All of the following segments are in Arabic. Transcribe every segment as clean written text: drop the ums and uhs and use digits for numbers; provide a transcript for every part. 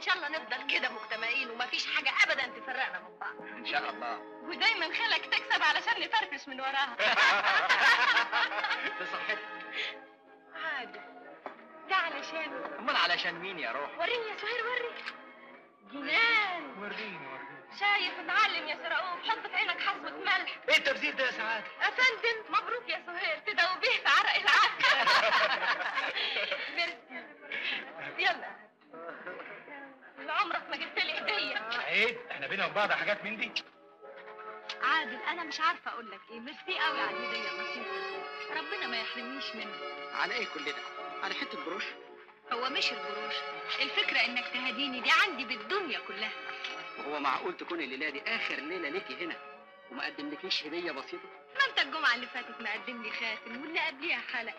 ان شاء الله نفضل كده مجتمعين ومفيش حاجه ابدا تفرقنا من بعض ان شاء الله. ودايما خلك تكسب علشان نفرفش من وراها. بصحتك عادي. ده علشان امال علشان مين يا روح؟ وريني يا سهير وري. جنان. وريني. شايف معلم يا سرقوف، حط في عينك حصوة ملح. ايه التبذير ده يا سعاد؟ افندم مبروك يا سهير، تدوبيه في عرق العافية. ميرسي. يلا عمرك ما جبت لي هدية. عيب، احنا بينا وبعض حاجات من دي. عادل انا مش عارفة اقول لك ايه، ميرسي قوي على الهدية اللطيفة، ربنا ما يحرمنيش منك. على ايه كل ده؟ على حتة بروش؟ هو مش البروش، الفكرة انك تهديني دي عندي بالدنيا كلها. هو معقول تكون الليله دي اخر ليله ليكي هنا وما قدملكيش هديه بسيطه؟ ما انت الجمعه اللي فاتت مقدم لي خاتم واللي قبليها حلقه.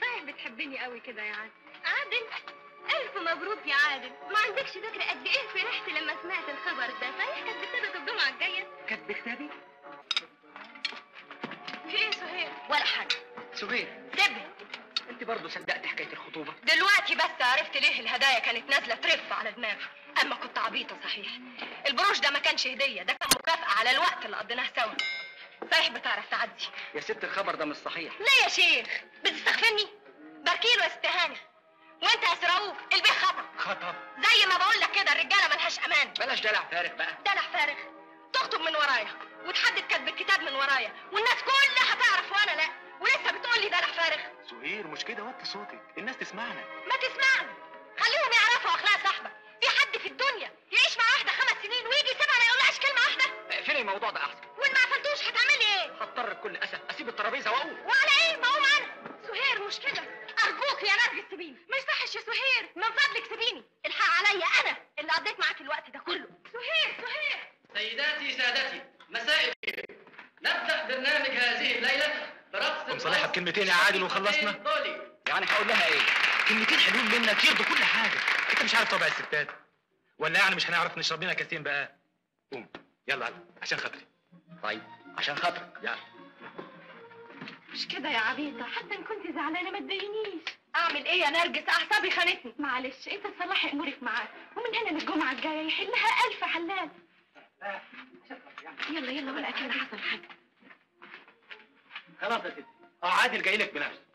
صحيح بتحبني قوي كده يا عادل. عادل الف مبروك يا عادل، ما عندكش فكره قد ايه فرحت لما سمعت الخبر ده. صحيح كانت بكتابك الجمعه الجايه؟ كانت بكتابي؟ في ايه سهير؟ ولا حاجه. سهير سيبها. انت برضه صدقت حكايه الخطوبه؟ دلوقتي بس عرفت ليه الهدايا كانت نازله ترف على دماغي. اما كنت عبيطه صحيح، البروش ده ما كانش هديه، ده كان مكافاه على الوقت اللي قضيناه سوا. صحيح بتعرف تعدي يا ست. الخبر ده مش صحيح. لا يا شيخ بتستخفني، بركيله واستهانه. وانت يا سراوف البيع خطا. خطا زي ما بقول لك كده، الرجاله ملهاش امان. بلاش دلع فارغ بقى. دلع فارغ؟ تخطب من ورايا وتحدد كاتب الكتاب من ورايا والناس كلها تعرف وانا لا، ولسه بتقول لي دلع فارغ؟ سهير مش كده، وطي صوتك الناس تسمعنا. ما تسمعنا، خليهم يعرفوا اخلاق صاحبك. في حد في الدنيا يعيش مع واحده 5 سنين ويجي يسيبها ما يقولهاش كلمه واحده؟ اقفلي الموضوع ده احسن. وان ما قفلتوش هتعملي ايه؟ هضطر بكل اسف اسيب الترابيزه واقوم. وعلى ايه ما اقوم انا؟ سهير مش كده، ارجوك يا نرجس سيبيني. مش صحش يا سهير، من فضلك سيبيني. الحق عليا، انا اللي قضيت معاك الوقت ده كله. سهير سهير. سيداتي سادتي مساء الخير، نبدا برنامج هذه الليله برقص. قوم صالحها بكلمتين يا عادل وخلصنا. يعني هقول لها ايه؟ كلمتين حلوين منك يرضوا كل حاجه. انت مش عارف طبع الستات ولا يعني مش هنعرف نشرب لنا كاسين بقى؟ قوم يلا يلا عشان خاطري. طيب عشان خاطرك يلا. مش كده يا عبيطه، حتى ان كنت زعلانه ما تضايقنيش. اعمل ايه يا نرجس، اعصابي خانتني. معلش انت تصلحي امورك معاه، ومن هنا للجمعه الجايه يحلها 1000 حلال. يلا يلا ولا اكن حصل حاجه. خلاص يا ستي. اه عادل جاي لك بنفسه.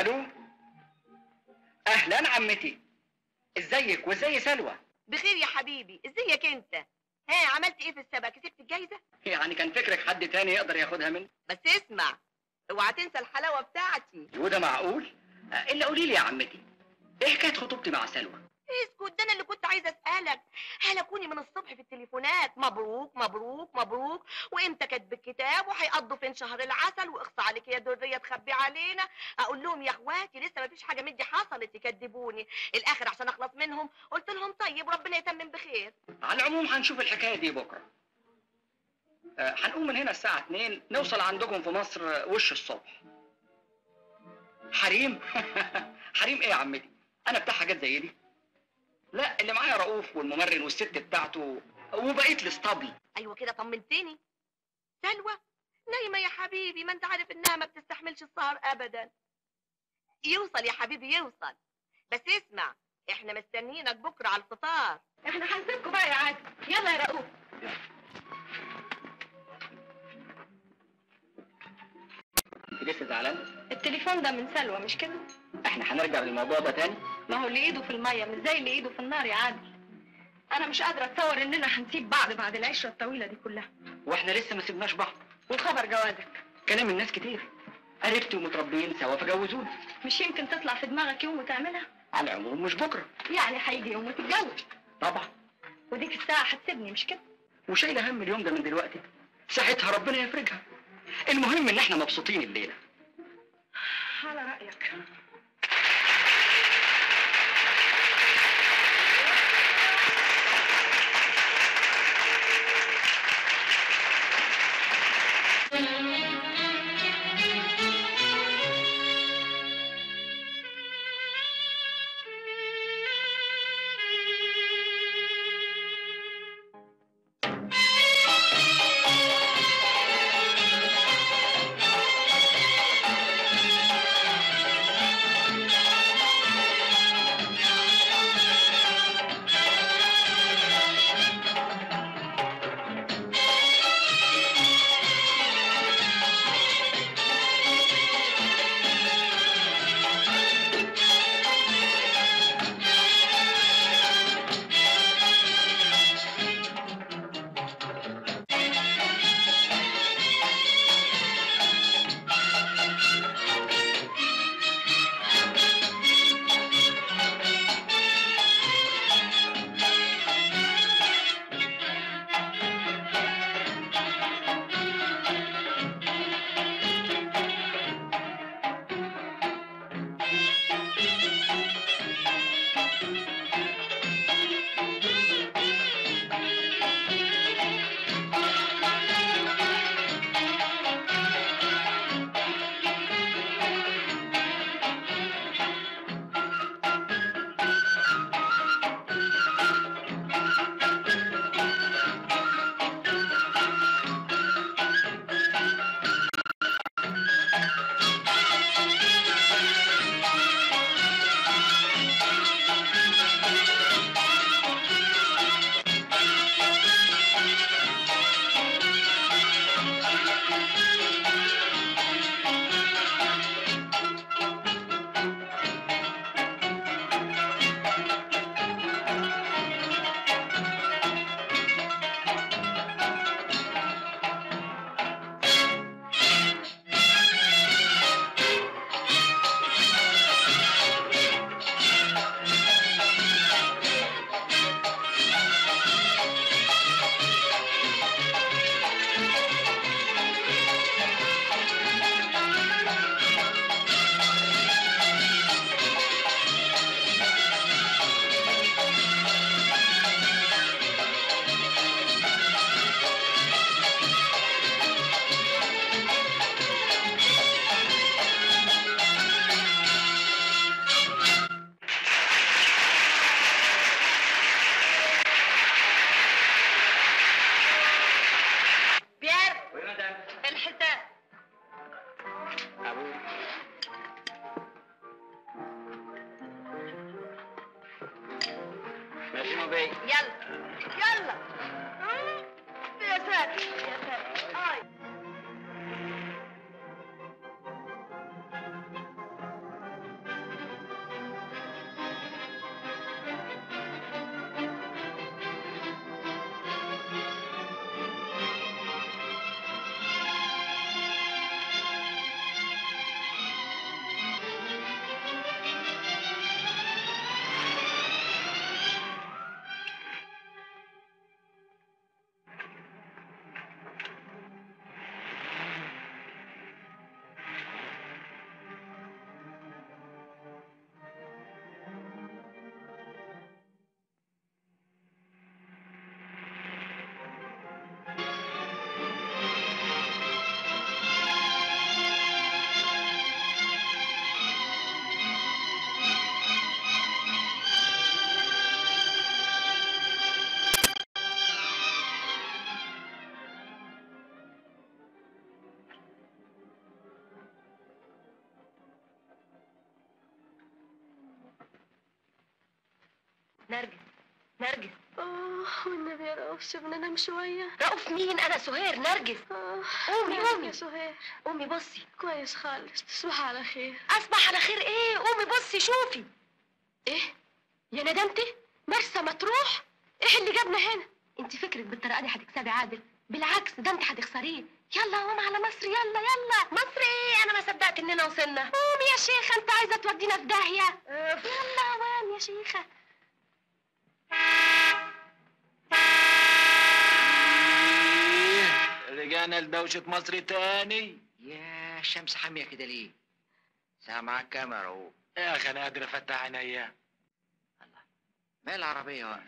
الو اهلا عمتي، ازيك وازاي سلوى؟ بخير يا حبيبي، ازيك انت؟ ها عملت ايه في السباق، كسبت الجايزه؟ يعني كان فكرك حد تاني يقدر ياخدها مني؟ بس اسمع اوعى تنسى الحلاوه بتاعتي. وده معقول؟ الا قولي لي يا عمتي ايه حكايه خطوبتي مع سلوى؟ اسكت، ده انا اللي كنت عايزه اسالك. هلكوني من الصبح في التليفونات، مبروك مبروك مبروك، وامتى كاتب الكتاب، وهيقضوا فين شهر العسل، واخص عليك يا دريه تخبي علينا. اقول لهم يا اخواتي لسه ما فيش حاجه مدي حصلت، يكذبوني. الاخر عشان اخلص منهم قلت لهم طيب ربنا يتمم بخير. على العموم هنشوف الحكايه دي بكره. هنقوم من هنا الساعه 2 نوصل عندكم في مصر وش الصبح. حريم؟ حريم ايه يا عمتي؟ انا بتاع حاجات زي دي؟ لا اللي معايا رؤوف والممرن والست بتاعته وبقيت الاسطبل. ايوه كده طمنتني. سلوى نايمه يا حبيبي، ما انت عارف انها ما بتستحملش السهر ابدا. يوصل يا حبيبي يوصل، بس اسمع احنا مستنيينك بكره على الفطار. احنا هنسيبكم بقى يا عادل، يلا يا رؤوف. انت لسه زعلان؟ التليفون ده من سلوى مش كده؟ احنا هنرجع للموضوع ده تاني؟ ما هو اللي ايده في الميه مش زي اللي ايده في النار يا عادل. انا مش قادره اتصور اننا هنسيب بعض بعد العشره الطويله دي كلها. واحنا لسه ما سيبناش بعض. والخبر جوازك كلام الناس كتير، قريبتي ومتربيين سوا فجوزوني. مش يمكن تطلع في دماغك يوم وتعملها؟ على العموم مش بكره يعني، هيجي يوم وتتجوز طبعا. وديك الساعه هتسيبني مش كده؟ وشايله هم اليوم ده من دلوقتي، ساعتها ربنا يفرجها. المهم ان احنا مبسوطين الليله. على رايك. والنبي يا رؤوف شفنا نام شويه. رؤوف مين؟ انا سهير نرجس. قومي قومي يا سهير، قومي بصي. كويس خالص، تصبحي على خير. اصبح على خير ايه؟ قومي بصي شوفي. ايه يا ندمتي؟ مرسى مطروح؟ ايه اللي جابنا هنا؟ انت فكرك بالطريقه دي هتكسبي عادل، بالعكس ده انت هتخسريه. يلا يا ماما على مصر، يلا يلا. مصر ايه؟ انا ما صدقت اننا وصلنا. قومي يا شيخه، انت عايزه تودينا في داهيه. يلا يا هوام يا شيخه. رجعنا لدوشة مصر تاني. يا شمس حاميه كده ليه؟ سامعك كاميرا اهو. يا اخي انا قادر افتح عينيا. الله، مال العربيه واقفه؟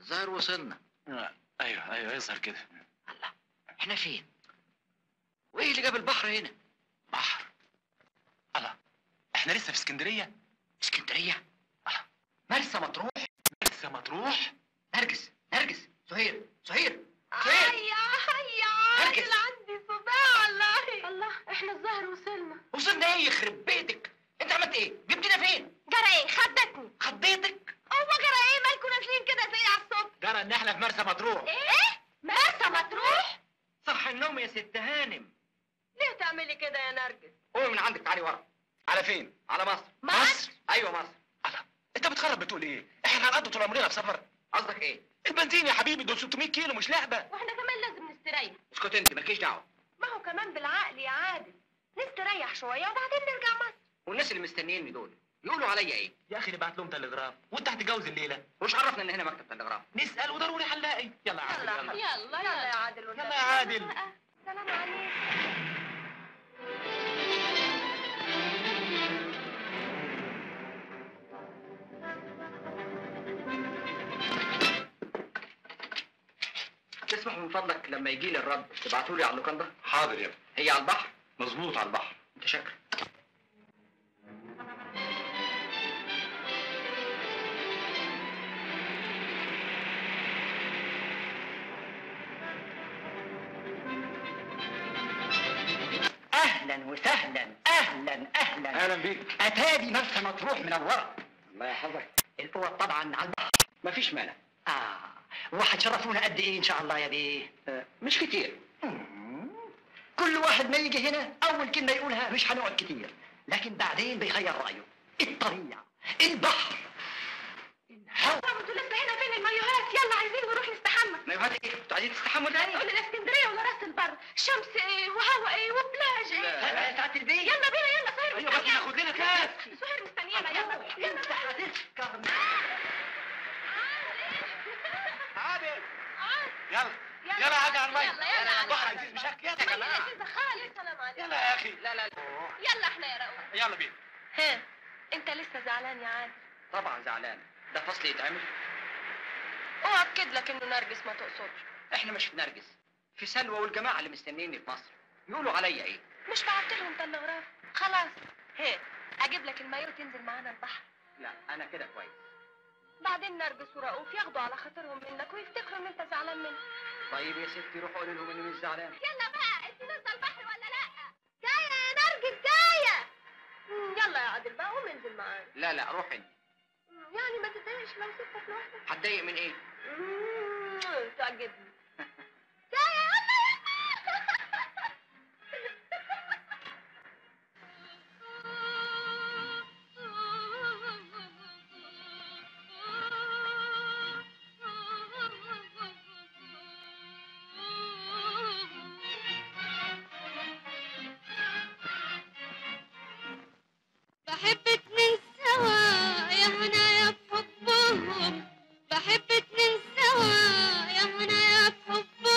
الظاهر وصلنا. ايوه ايوه يظهر كده. الله، احنا فين؟ وايه اللي جاب البحر هنا؟ بحر؟ الله، احنا لسه في اسكندريه. اسكندريه؟ الله، مرسى مطروح. مرسى مطروح؟ نرجس نرجس. سهير سهير سهير. يا راجل عندي صداع والله. الله، احنا الظاهر وصلنا. وصلنا ايه يخرب بيتك؟ انت عملت ايه؟ جبتنا فين؟ جرى ايه؟ خدتني. خضيتك؟ هو جرى ايه؟ مالكوا نازلين كده زي على الصبح؟ جرى ان احنا في مرسى مطروح. ايه؟ مرسى مطروح؟ صح النوم يا ست هانم. ليه تعملي كده يا نرجس؟ قومي من عندك، تعالي ورا. على فين؟ على مصر. مصر؟ ايوه مصر. الله، انت بتخرب بتقول ايه؟ احنا هنقضي طول عمرنا في سفر. قصدك ايه؟ البنزين يا حبيبي دول 600 كيلو مش لعبه. واحنا كمان لازم نستريح. اسكت انت مالكيش دعوه. ما هو كمان بالعقل يا عادل، نستريح شويه وبعدين نرجع مصر. والناس اللي مستنييني دول يقولوا عليا ايه؟ يا اخي نبعت لهم تلغراف. وانت هتتجوز الليله؟ ومش عرفنا ان هنا مكتب تلغراف. نسال وضروري هنلاقي. يلا يا عادل يلا يلا يا عادل. يلا يا عادل. سلام عليكم. تسمح من فضلك لما يجي لي الرد تبعته لي على اللوكان ده؟ حاضر يا ابني. هي على البحر؟ مظبوط على البحر. انت شكرا. اهلا وسهلا. اهلا اهلا. اهلا بيك. اتادي مرسى مطروح منوره. الله يحفظك. القوة طبعا على البحر. مفيش مانع. وهتشرفونا قد ايه ان شاء الله يا بيه؟ مش كتير. كل واحد ما يجي هنا اول كلمه يقولها مش هنقعد كتير، لكن بعدين بيغير رايه. الطبيعه، البحر، الهواء. انتوا لسه هنا فين المايوهات؟ يلا عايزين نروح نستحمى. مايوهات ايه؟ انتوا عايزين تستحموا تاني؟ قول لنا اسكندريه ولا راس البر، شمس ايه وهواء ايه وبلاج ايه؟ ساعه البيت. يلا بينا يلا سهير. ايوه بس ناخد لنا كاس. سهير مستنيانا. يلا يلا هتسكر. يلا يلا حاجة على المية. يلا البحر عزيز مش هكذا يا جماعة. عزيزة خالص. سلام عليكم. يلا يا أخي. لا لا لا. يلا إحنا يا رؤوف. يلا بينا. ها أنت لسه زعلان يا عادل؟ طبعًا زعلان، ده فصل يتعمل. أؤكد لك إنه نرجس ما تقصدش. إحنا مش في نرجس، في سلوى والجماعة اللي مستنيني في مصر. يقولوا عليا إيه؟ مش بعت لهم تلغراف؟ خلاص. ها أجيب لك المايو تنزل معانا البحر. لا أنا كده كويس. بعدين نرجس ورؤوف ياخدوا على خاطرهم منك ويفتكروا ان انت زعلان منهم. طيب يا ستي روح قول لهم اني مش زعلان. يلا بقى، انت نازله البحر ولا لا؟ جايه يا نرجس جايه. يلا يا عادل بقى قوم انزل معانا. لا لا روح انت. يعني ما تتضايقش لو سبتك لوحدك؟ هتضايق من ايه؟ تعجبني. جايه يلا يلا. بحب اتنين سوا يا هنا يا بحبهم.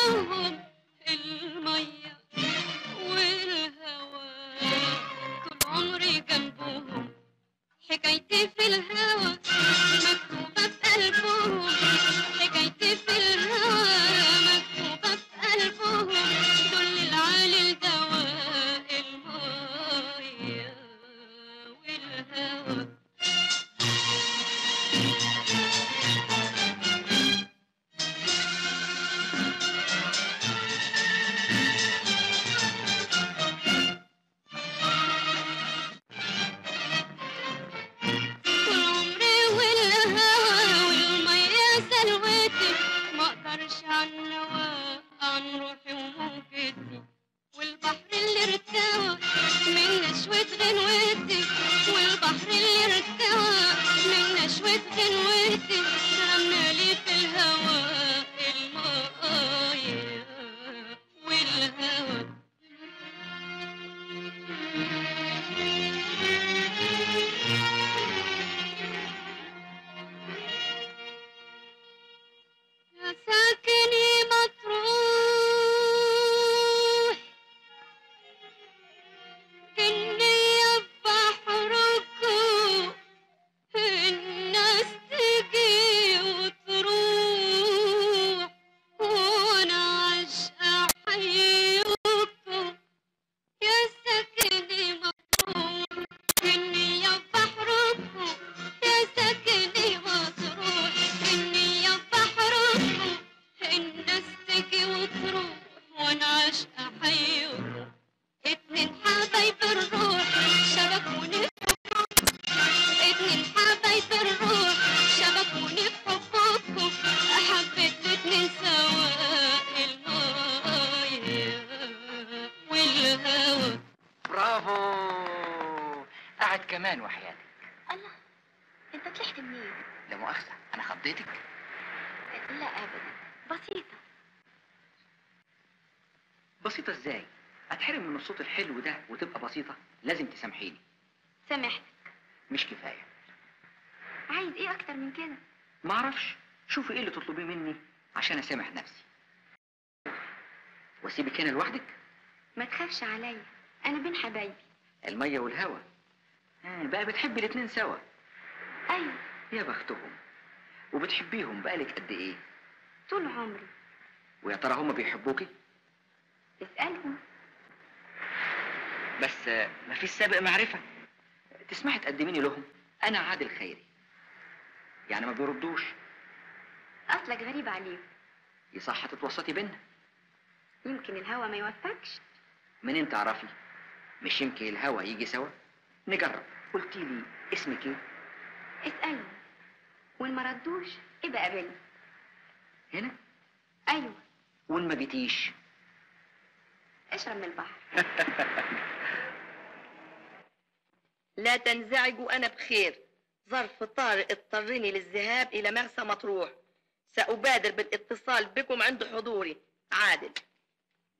كمان وحياتك. الله، انت طلعت منين؟ لا مؤاخذة، انا خضيتك؟ لا ابدا، بسيطة. بسيطة ازاي؟ اتحرم من الصوت الحلو ده وتبقى بسيطة؟ لازم تسامحيني. سامحتك. مش كفاية. عايز ايه اكتر من كده؟ معرفش، شوفي ايه اللي تطلبيه مني عشان اسامح نفسي. واسيبك هنا لوحدك؟ ما تخافش عليا، انا بين حبايبي. المية والهوا. بقى بتحبي الاتنين سوا. ايوه. يا بختهم. وبتحبيهم بقالك قد ايه؟ طول عمري. ويا ترى هما بيحبوكي؟ اسألهم. بس مفيش سابق معرفة. تسمحي تقدميني لهم؟ انا عادل خيري. يعني ما بيردوش. اصلك غريب عليهم. يصح تتوسطي بينا؟ يمكن الهوا ما يوفقش. منين تعرفي؟ مش يمكن الهوا يجي سوا؟ نجرب. قلتيلي اسمك ايه؟ اسألني، وان ما ردوش ابقى قابلني هنا. ايوه. وان ما جيتيش اشرب من البحر. لا تنزعجوا، انا بخير. ظرف طارئ اضطرني للذهاب الى مرسى مطروح. سأبادر بالاتصال بكم عند حضوري. عادل.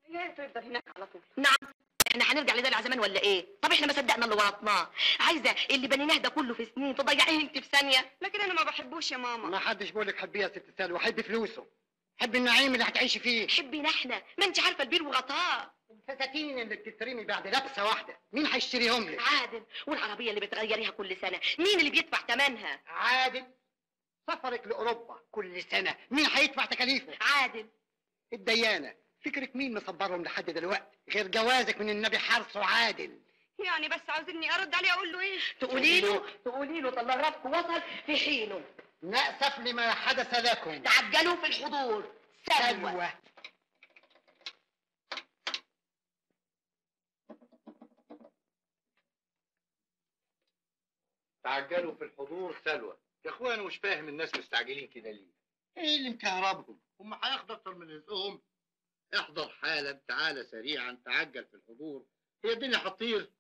لا تقدر هناك على طول. نعم، احنا هنرجع لده على زمان ولا ايه؟ طب احنا ما صدقنا اللي ورطناه. عايزه اللي بنيناه ده كله في سنين تضيعيه انت في ثانيه؟ لكن انا ما بحبوش يا ماما. ما حدش بيقول لك حبيه يا ست سلوى. حبي فلوسه، حبي النعيم اللي هتعيشي فيه. حبينا احنا، ما انت عارفه البير وغطاه. الفساتين اللي بتترمي بعد لبسه واحده مين هيشتريهم لك؟ عادل. والعربيه اللي بتغيريها كل سنه مين اللي بيدفع ثمنها؟ عادل. سفرك لاوروبا كل سنه مين هيدفع تكاليفه؟ عادل. الديانه فكرك مين مصبرهم لحد دلوقتي غير جوازك من النبي حارس وعادل؟ يعني بس عاوزني ارد عليه اقول له ايه؟ تقولي له تلغرافكم وصل في حينه. نأسف لما حدث لكم. تعجلوا في الحضور. سلوى. تعجلوا في الحضور. سلوى يا اخويا، انا مش فاهم الناس مستعجلين كده ليه؟ ايه اللي مكهربهم؟ هم هياخدوا اكتر من رزقهم؟ احضر حالا، تعالى سريعا، تعجل في الحضور. هي الدنيا هتطير.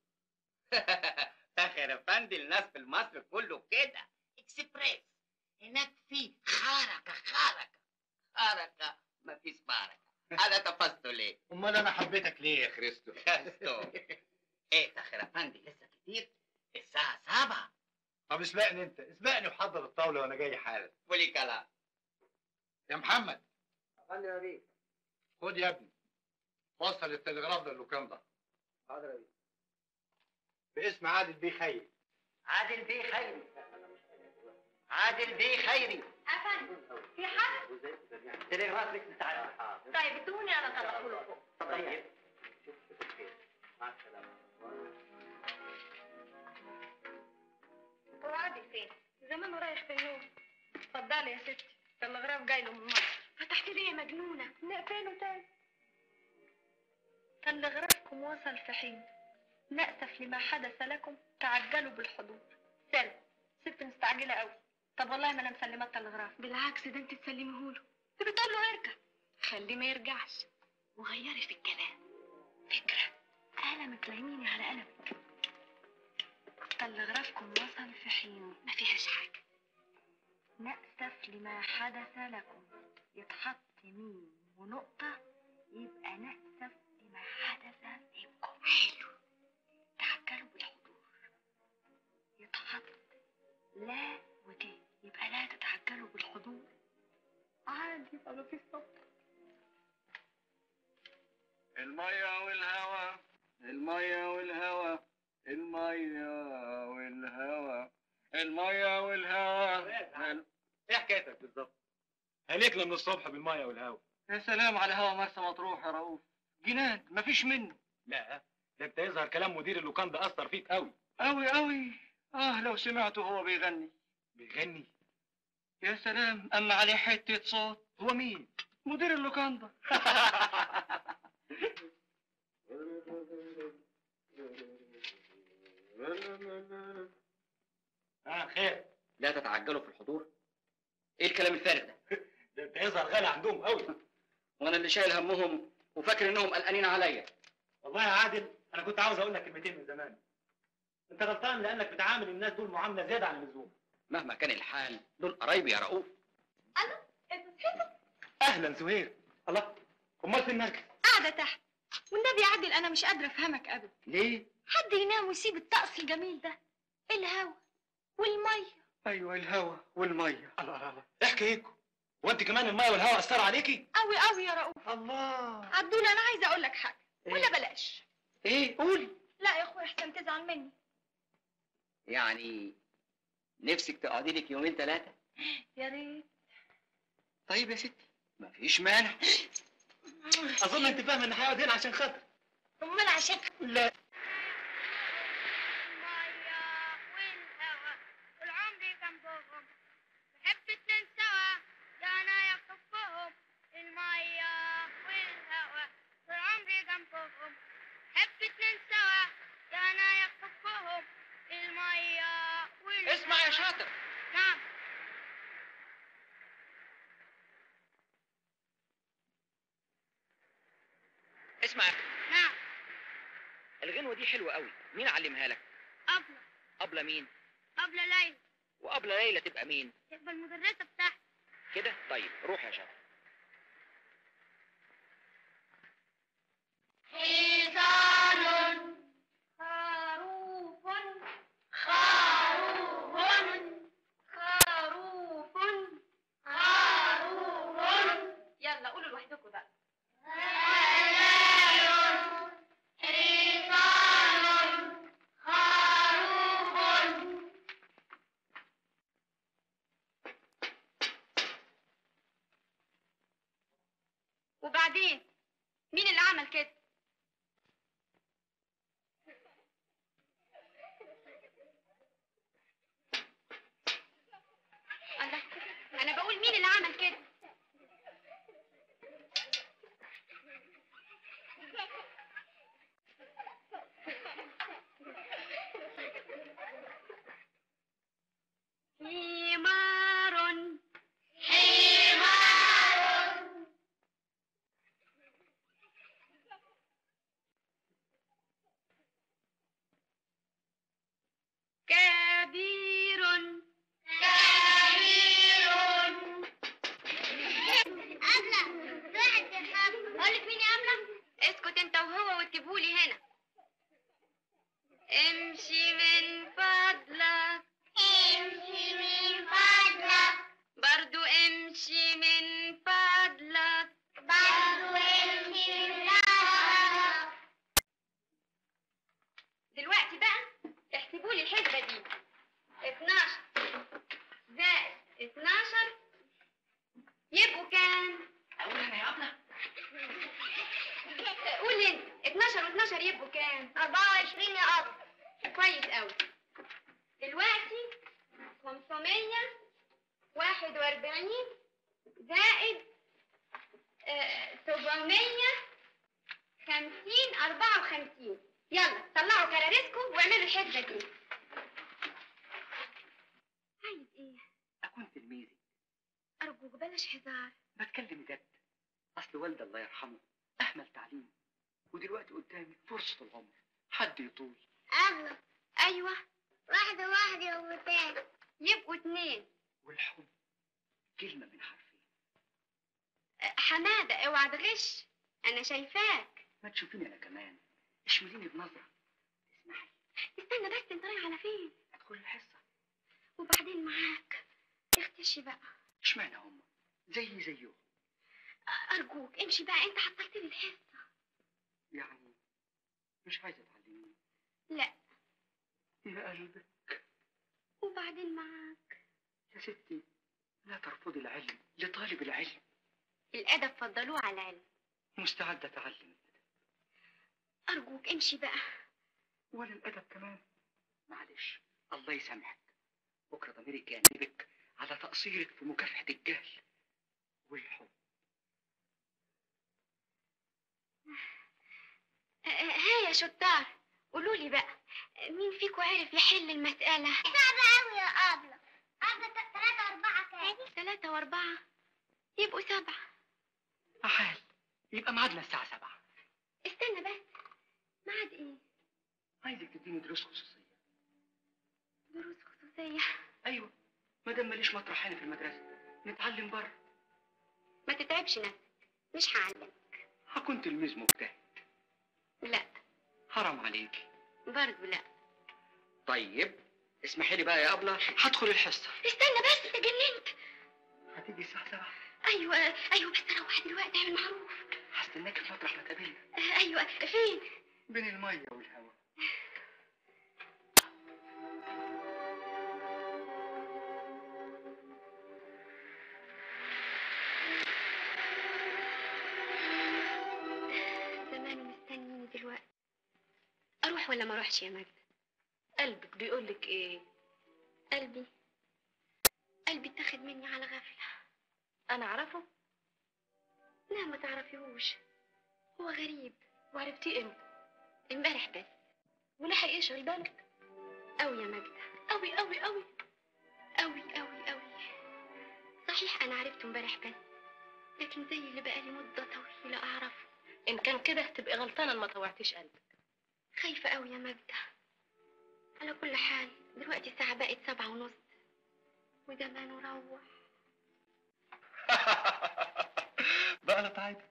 فاخر يا فندم، الناس في مصر كله كده اكسبريس. هناك في خركه خركه خركه، مفيش بركه. انا تفزت ليه؟ امال انا حبيتك ليه يا خريستو؟ ايه فاخر يا فندم، لسه كتير؟ الساعه 7. طب اسبقني انت، اسبقني وحضر الطاوله وانا جاي حالا. قولي كلام يا محمد. خلي يا بيه. خد يا ابني، وصل التلغراف ده للوكام ده. حاضر يا بيه. باسم عادل بيه خيري. عادل بيه خيري. عادل بيه خيري. افندم، في حد؟ تلغراف لك متعدي. طيب ادوني انا اطلعه لكم. طيب. مع السلامة. هو عادل فين؟ زمان ورايح في النوم. اتفضلي يا ستي، التلغراف جاي له من مصر. فتحت ليه يا مجنونة؟ نقفله تاني. تلغرافكم وصل في حين. نأسف لما حدث لكم، تعجلوا بالحضور. سلم. ست مستعجلة قوي. طب والله ما انا مسلمة التلغراف. بالعكس، ده انت تسلميهوله. انت بتقول له ارجع. خليه ما يرجعش. وغيري في الكلام. فكرة. قلمك ليميني على قلمك. تلغرافكم وصل في حين. ما فيهاش حاجة. نأسف لما حدث لكم. يتحط ميم ونقطة يبقى نأسف لما حدث منكم. حلو. تعجلوا بالحضور. يتحط لا وتي يبقى لا تتعجلوا بالحضور. عادي، يبقى مفيش صوت. المية والهوا، المية والهوا، المية والهوا، المية والهوا. ايه حكايتك بالظبط؟ هلكنا من الصبح بالميه والهوا. يا سلام على هوا مرسى مطروح يا رؤوف. جنان مفيش منه. لا ده انت يظهر كلام مدير اللوكان ده اثر فيك قوي قوي قوي. لو سمعته هو بيغني. يا سلام، اما عليه حته صوت. هو مين؟ مدير اللوكان ده. خير. لا تتعجلوا في الحضور. ايه الكلام الفارغ ده؟ ده انت يظهر غالي عندهم قوي. وانا اللي شايل همهم وفاكر انهم قلقانين عليا. والله يا عادل انا كنت عاوز اقول لك كلمتين من زمان، انت غلطان لانك بتعامل الناس دول معامله زياده عن اللزوم. مهما كان الحال دول قرايبي يا رؤوف. الو انت صحيت؟ اهلا سهير. الله، امال فين نرجس؟ قاعده تحت، والنبي عادل انا مش قادره افهمك ابدا. ليه؟ حد ينام ويسيب الطقس الجميل ده، الهوا والميه. ايوه الهوا والميه. الله الله، احكي ايكم، وانت كمان الميه والهوا اثر عليكي؟ قوي قوي يا رؤوف. الله عبدول، انا عايزه اقول لك حاجه. إيه؟ ولا بلاش. ايه؟ قولي. لا يا اخويا احسن تزعل مني. يعني نفسك تقعدي لك يومين ثلاثه؟ يا ريت. طيب يا ستي مفيش مانع. اظن انت فاهمه ان هقعد هنا عشان خاطر. امال عشان خاطر؟ لا. حلوة قوي، مين علمها لك؟ أبلة. أبلة مين؟ أبلة ليلى. وأبلة ليلى تبقى مين؟ تبقى المدرسة بتاعتي. كده؟ طيب روح يا شاطر. حصان خروف خروف خروف خروف. يلا قولوا لوحدكم بقى. وبعدين مين اللي عمل كده؟ الله، انا بقول مين اللي عمل كده؟ الروسية؟ ايوه، مادام ماليش مطرح هنا في المدرسة نتعلم بره. ما تتعبش نفسك، مش هعلمك. هكون تلميذ مجتهد. لا حرام عليكي. برضه لا. طيب اسمحي لي بقى يا ابله، هدخل الحصة. استنى بس، انت اتجننت. هتيجي الساعة 7؟ ايوه بس روح دلوقتي، اعمل معروف. هستناكي في مطرح ما تقابلنا. ايوه فين؟ بين المية والهواء. ولا ما اروحش يا مجد؟ قلبك بيقول لك ايه؟ قلبي اتاخد مني على غفله. انا اعرفه؟ لا ما تعرفيهوش، هو غريب. وعرفتيه امتى؟ امبارح بس. ولحق يشغل بالك قوي يا مجد، قوي قوي قوي قوي قوي قوي. صحيح انا عرفته امبارح بس، لكن زي اللي بقالي مده طويله اعرفه. ان كان كده هتبقي غلطانه ما طوعتيش قلبك. خايفة قوي يا ماجدة. على كل حال دلوقتي الساعة بقت 7:30 وده ما نروح. بقى لطعيبة.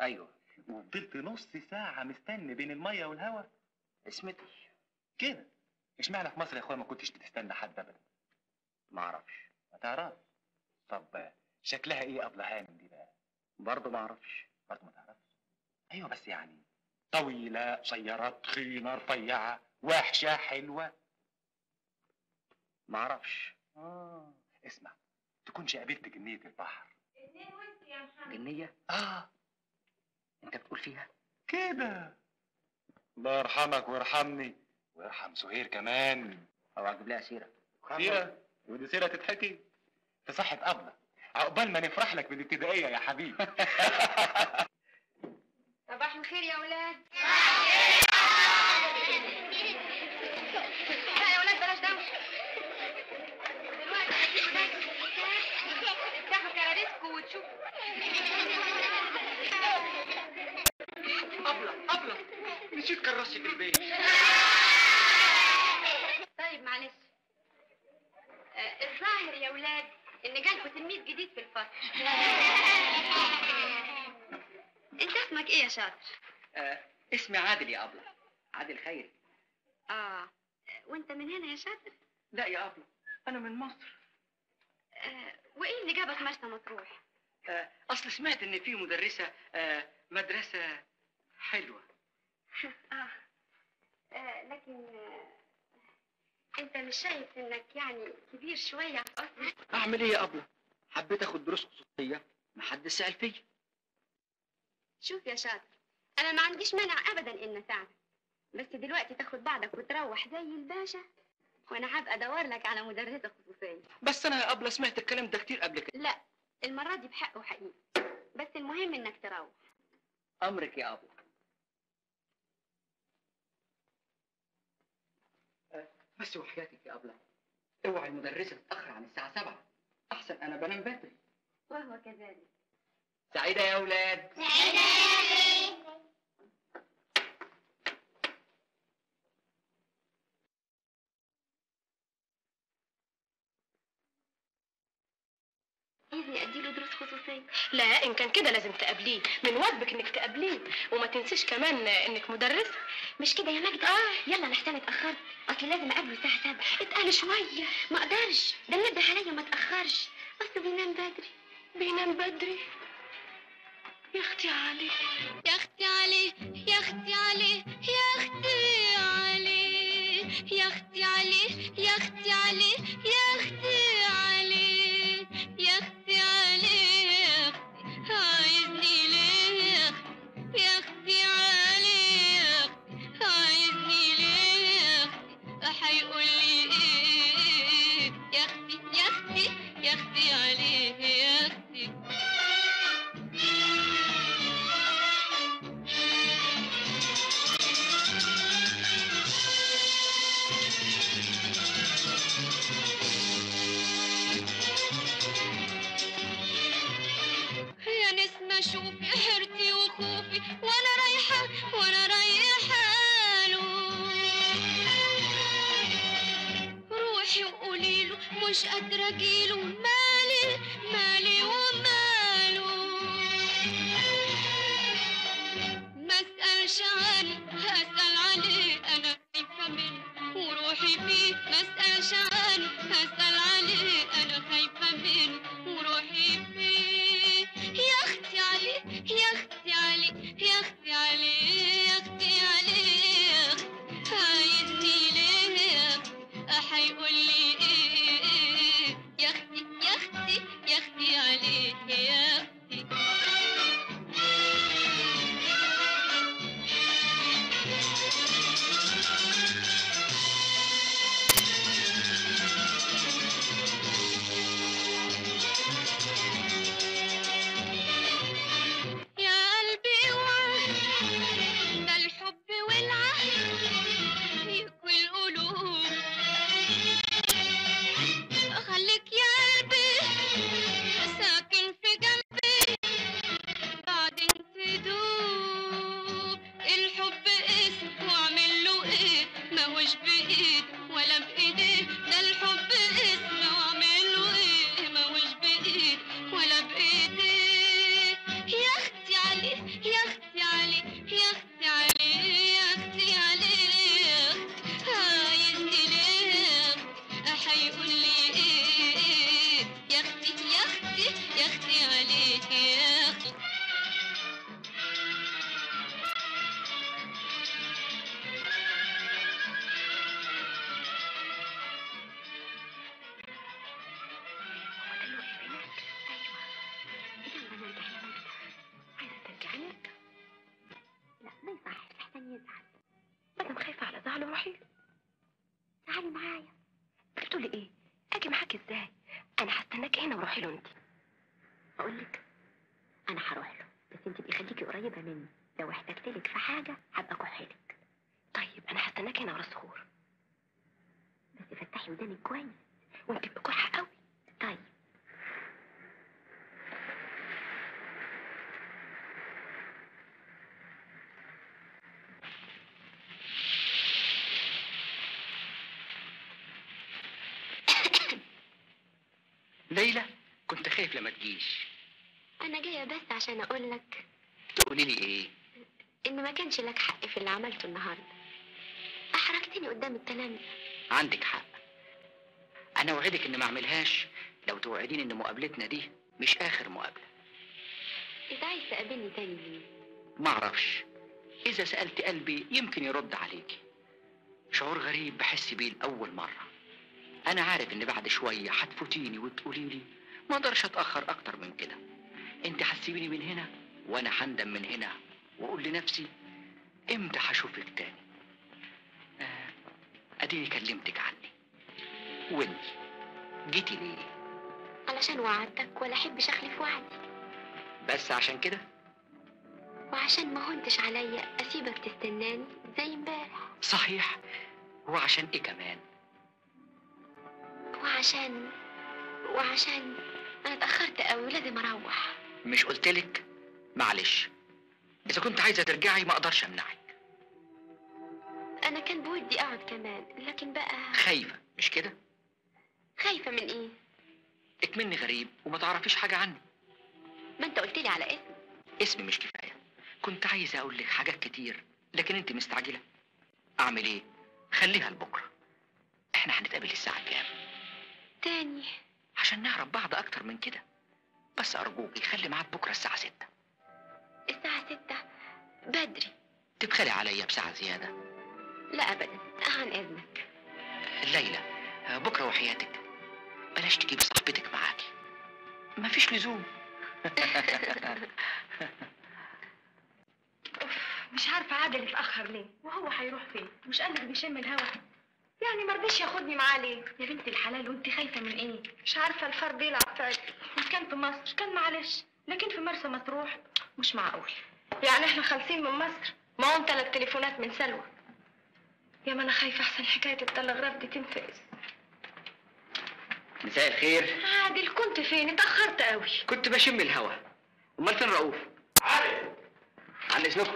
ايوه، وفضلت نص ساعة مستني بين المية والهوا. اسمتي كده. اشمعنى في مصر يا اخويا ما كنتش بتستنى حد ابدا؟ معرفش. ما تعرفش؟ طب شكلها ايه ابله هانم دي بقى؟ برضه معرفش. برضه ما تعرفش؟ ايوه بس يعني طويلة، قصيرة، تخينة، رفيعة، وحشة، حلوة. معرفش. اسمع، تكونش قابلت جنية البحر. جنية وانت يا محمد. جنية؟ انت بتقول فيها؟ كده. الله يرحمك ويرحمني ويرحم سهير كمان. اوعى تجيب لها سيرة. سيرة؟ ودي سيرة تتحكي؟ في صحة أبلة، عقبال ما نفرح لك بالابتدائية يا حبيبي. صباح الخير يا ولاد. لا يا ولاد بلاش دم دلوقتي، هتجيبوا ده تاخدوا كراريسكوا وتشوفوا. أبلة نسيت كراسي في البيت. طيب معلش، الظاهر يا ولاد إن جالكوا تلميذ جديد في الفصل. انت اسمك ايه يا شاطر؟ اسمي عادل يا ابله. عادل خيري. وانت من هنا يا شاطر؟ لا يا ابله، انا من مصر. وايه اللي جابك مرسى مطروح؟ اصل سمعت ان في مدرسه مدرسه حلوه. لكن انت مش شايف انك يعني كبير شويه اصلا؟ اعمل ايه يا ابله؟ حبيت اخد دروس خصوصيه، محدش سأل فيا. شوف يا شاطر، انا ما عنديش مانع ابدا ان اساعدك، بس دلوقتي تاخد بعضك وتروح زي الباشا، وانا هبقى ادور لك على مدرسه خصوصيه. بس انا يا ابله سمعت الكلام ده كتير قبل كده. لا المره دي بحق وحقيقي، بس المهم انك تروح. امرك يا ابله. بس وحياتك يا ابله اوعي المدرسه تتاخر عن الساعه 7، احسن انا بنام بدري. وهو كذلك. سعيدة يا ولاد. سعيدة يا ولاد. عايزني اديله دروس خصوصية؟ لا، ان كان كده لازم تقابليه، من واجبك انك تقابليه، وما تنسيش كمان انك مدرسة. مش كده يا مجدة؟ يلا انا احسن اتأخرت، اصل لازم اقابله الساعة 7. اتقل شوية. ما اقدرش، ده النبه عليا ما اتأخرش، اصل بينام بدري. يا اختي علي، يا اختي علي، يا اختي علي، يا اختي علي، يا اختي علي، يا اختي علي، يا اختي علي، يا اختي علي، يا اختي عايزني ليه يا اختي؟ يا اختي علي، يا اختي عايزني ليه يا اختي؟ هيقول لي ايه يا اختي؟ يا اختي، يا اختي علي، يا اختي. شوفي حيرتي وخوفي وانا رايحه له، روحي مش قادرة اجيله، مالي مالي وماله، مسألش عليه هسأل عليه، أنا خايفة منه وروحي فيه، مسألش عليه هسأل عليه، أنا خايفة منه وروحي فيه، يا أختي عليه يا أختي عليه يا أختي عليه يا أختي عليه، يا أختي عايزني ليه يا أختي، هيقول لي إيه يا أختي يا أختي يا أختي عليه يا أختي. ليلى كنت خايف لما تجيش. أنا جاية بس عشان أقول لك. تقولي لي إيه؟ إن ما كانش لك حق في اللي عملته النهارده. أحرجتني قدام التلاميذ. عندك حق. أنا وعدك إن ما أعملهاش لو توعديني إن مقابلتنا دي مش آخر مقابلة. أنت عايز تقابلني تاني ليه؟ معرفش. إذا سألت قلبي يمكن يرد عليكي. شعور غريب بحس بيه لأول مرة. أنا عارف إن بعد شوية هتفوتيني وتقولي لي ما أقدرش أتأخر أكتر من كده. أنت هتسيبيني من هنا وأنا هندم من هنا وأقول لنفسي إمتى هشوفك تاني؟ أديني كلمتك عني وأنت جيتي ليه؟ علشان وعدتك ولا أحبش أخلف وعدي. بس عشان كده؟ وعشان ما هونتش عليا أسيبك تستناني زي امبارح. صحيح، وعشان إيه كمان؟ وعشان انا اتاخرت قوي ولازم اروح. مش قلتلك؟ معلش، اذا كنت عايزه ترجعي ما اقدرش امنعك. انا كان بودي اقعد كمان، لكن بقى خايفه، مش كده؟ خايفه من ايه؟ اكمني غريب وما تعرفيش حاجه عني. ما انت قلتلي على اسم. اسمي مش كفايه، كنت عايزه اقول لك حاجات كتير لكن انت مستعجله. اعمل ايه؟ خليها لبكره. احنا هنتقابل الساعه كام تاني عشان نعرف بعض اكتر من كده؟ بس ارجوكي خلي ميعاد بكره الساعه 6. الساعه 6 بدري. تبخلي عليا بساعه زياده؟ لا ابدا، عن اذنك. ليلى بكره وحياتك بلاش تجيب صاحبتك معاكي، مفيش لزوم. مش عارفه عادل اتاخر ليه وهو هيروح فين، مش قال لك بيشم الهوا؟ يعني مرضيش ياخدني معاه ليه؟ يا بنت الحلال، وانت خايفه من ايه؟ مش عارفه الفار بيلعب في عيلتك، كان في مصر كان معلش، لكن في مرسى مطروح مش معقول. يعني احنا خالصين من مصر؟ ما هو 3 تليفونات من سلوى. يا ما انا خايفه احسن حكايه التلغراف دي تنفقس. مساء الخير. عادل كنت فين؟ اتاخرت قوي. كنت بشم الهوا. امال فين رؤوف؟ عادل عن اذنكم.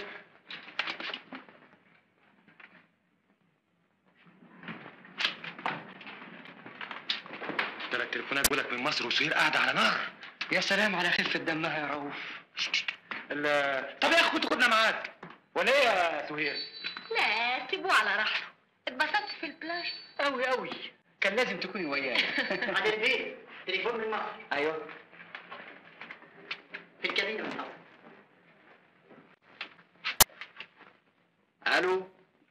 التليفونات بيقول لك من مصر وسهير قاعده على نار. يا سلام على خفه دمها يا رؤوف. طب يا اخي كنت خدنا معاك ولا ايه يا سهير؟ لا سيبوه على راحته، اتبسطت في البلاش قوي قوي، كان لازم تكوني وياي. على البيت تليفون من مصر. ايوه في الكابينه من مصر. الو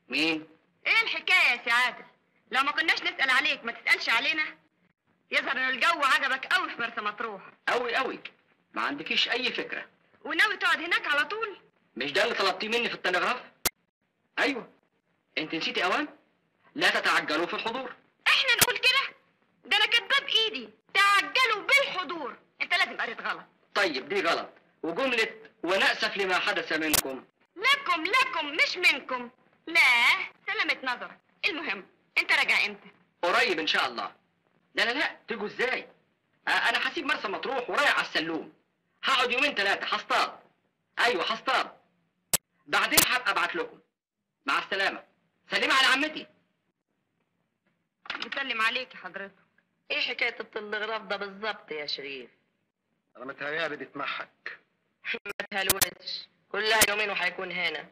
مين؟ ايه الحكايه يا سعاده؟ لو ما كناش نسال عليك ما تسالش علينا؟ يظهر ان الجو عجبك قوي في مرسى مطروح. قوي قوي، ما عندكيش اي فكره. وناوي تقعد هناك على طول؟ مش ده اللي طلبتيه مني في التلغراف؟ ايوه. انت نسيتي اوان؟ لا تتعجلوا في الحضور. احنا نقول كده؟ ده انا كاتباه بايدي، تعجلوا بالحضور. انت لازم قريت غلط. طيب دي غلط. وجمله ونأسف لما حدث منكم. لكم مش منكم. لا سلمت نظر. المهم انت راجع امتى؟ قريب ان شاء الله. لا تيجوا ازاي؟ انا هسيب مرسى مطروح ورايح على السلوم، هقعد يومين ثلاثه هصطاد. ايوه هصطاد، بعدين هبقى ابعت لكم. مع السلامه، سلمي على عمتي. بسلم عليكي حضرتك. ايه حكايه التلغراف ده بالظبط يا شريف؟ انا متهيألي بتمحك. ما تهلوش، كلها يومين وهيكون هنا.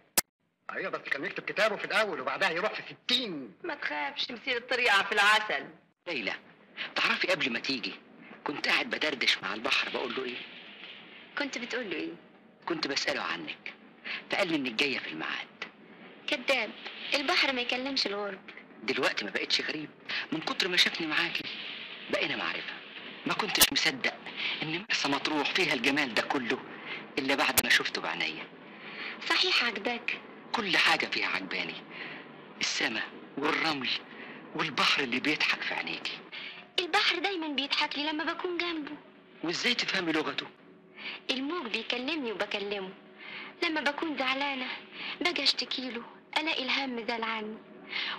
ايوه بس كان يكتب كتابه في الاول وبعدها يروح في 60. ما تخافش، مسير الطريقه في العسل. ليلى تعرفي قبل ما تيجي كنت قاعد بدردش مع البحر بقول له ايه؟ كنت بتقول له ايه؟ كنت بساله عنك فقال لي انك جايه في الميعاد. كذاب، البحر ما يكلمش الغرب. دلوقتي ما بقتش غريب، من كتر ما شافني معاكي بقينا معرفه. ما كنتش مصدق ان مرسى مطروح فيها الجمال ده كله الا بعد ما شفته بعينيا. صحيح عجباك؟ كل حاجه فيها عجباني، السما والرمل والبحر اللي بيضحك في عينيكي. البحر دايما بيضحك لي لما بكون جنبه. وازاي تفهمي لغته؟ الموج بيكلمني وبكلمه، لما بكون زعلانه باجي اشتكي له الاقي الهم زال عني،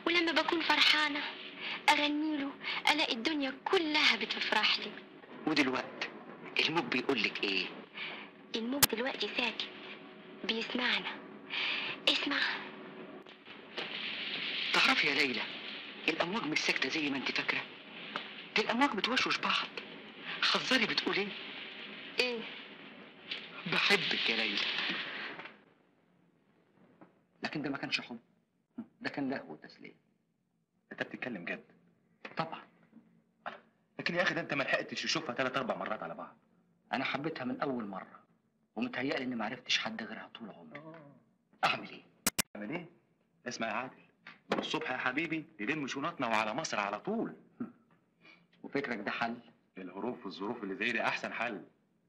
ولما بكون فرحانه اغني له الاقي الدنيا كلها بتفرح لي. ودلوقتي الموج بيقول لك ايه؟ الموج دلوقتي ساكت بيسمعنا. اسمع، تعرفي يا ليلى الامواج مش ساكته زي ما انت فاكره، دي الامواج بتوشوش بعض. خزري بتقول ايه؟ ايه؟ بحبك يا ليلى. لكن ده ما كانش حب، ده كان لهو وتسليه. انت بتتكلم جد؟ طبعا. لكن يا اخي ده انت ما لحقتش تشوفها 3 4 مرات على بعض. انا حبيتها من اول مره ومتهيألي اني ما عرفتش حد غيرها طول عمري. اعمل ايه؟ اعمل ايه؟ اسمع يا عادل، من الصبح يا حبيبي نلم شنطنا وعلى مصر على طول. وفكرك ده حل؟ الظروف والظروف اللي زي دي احسن حل.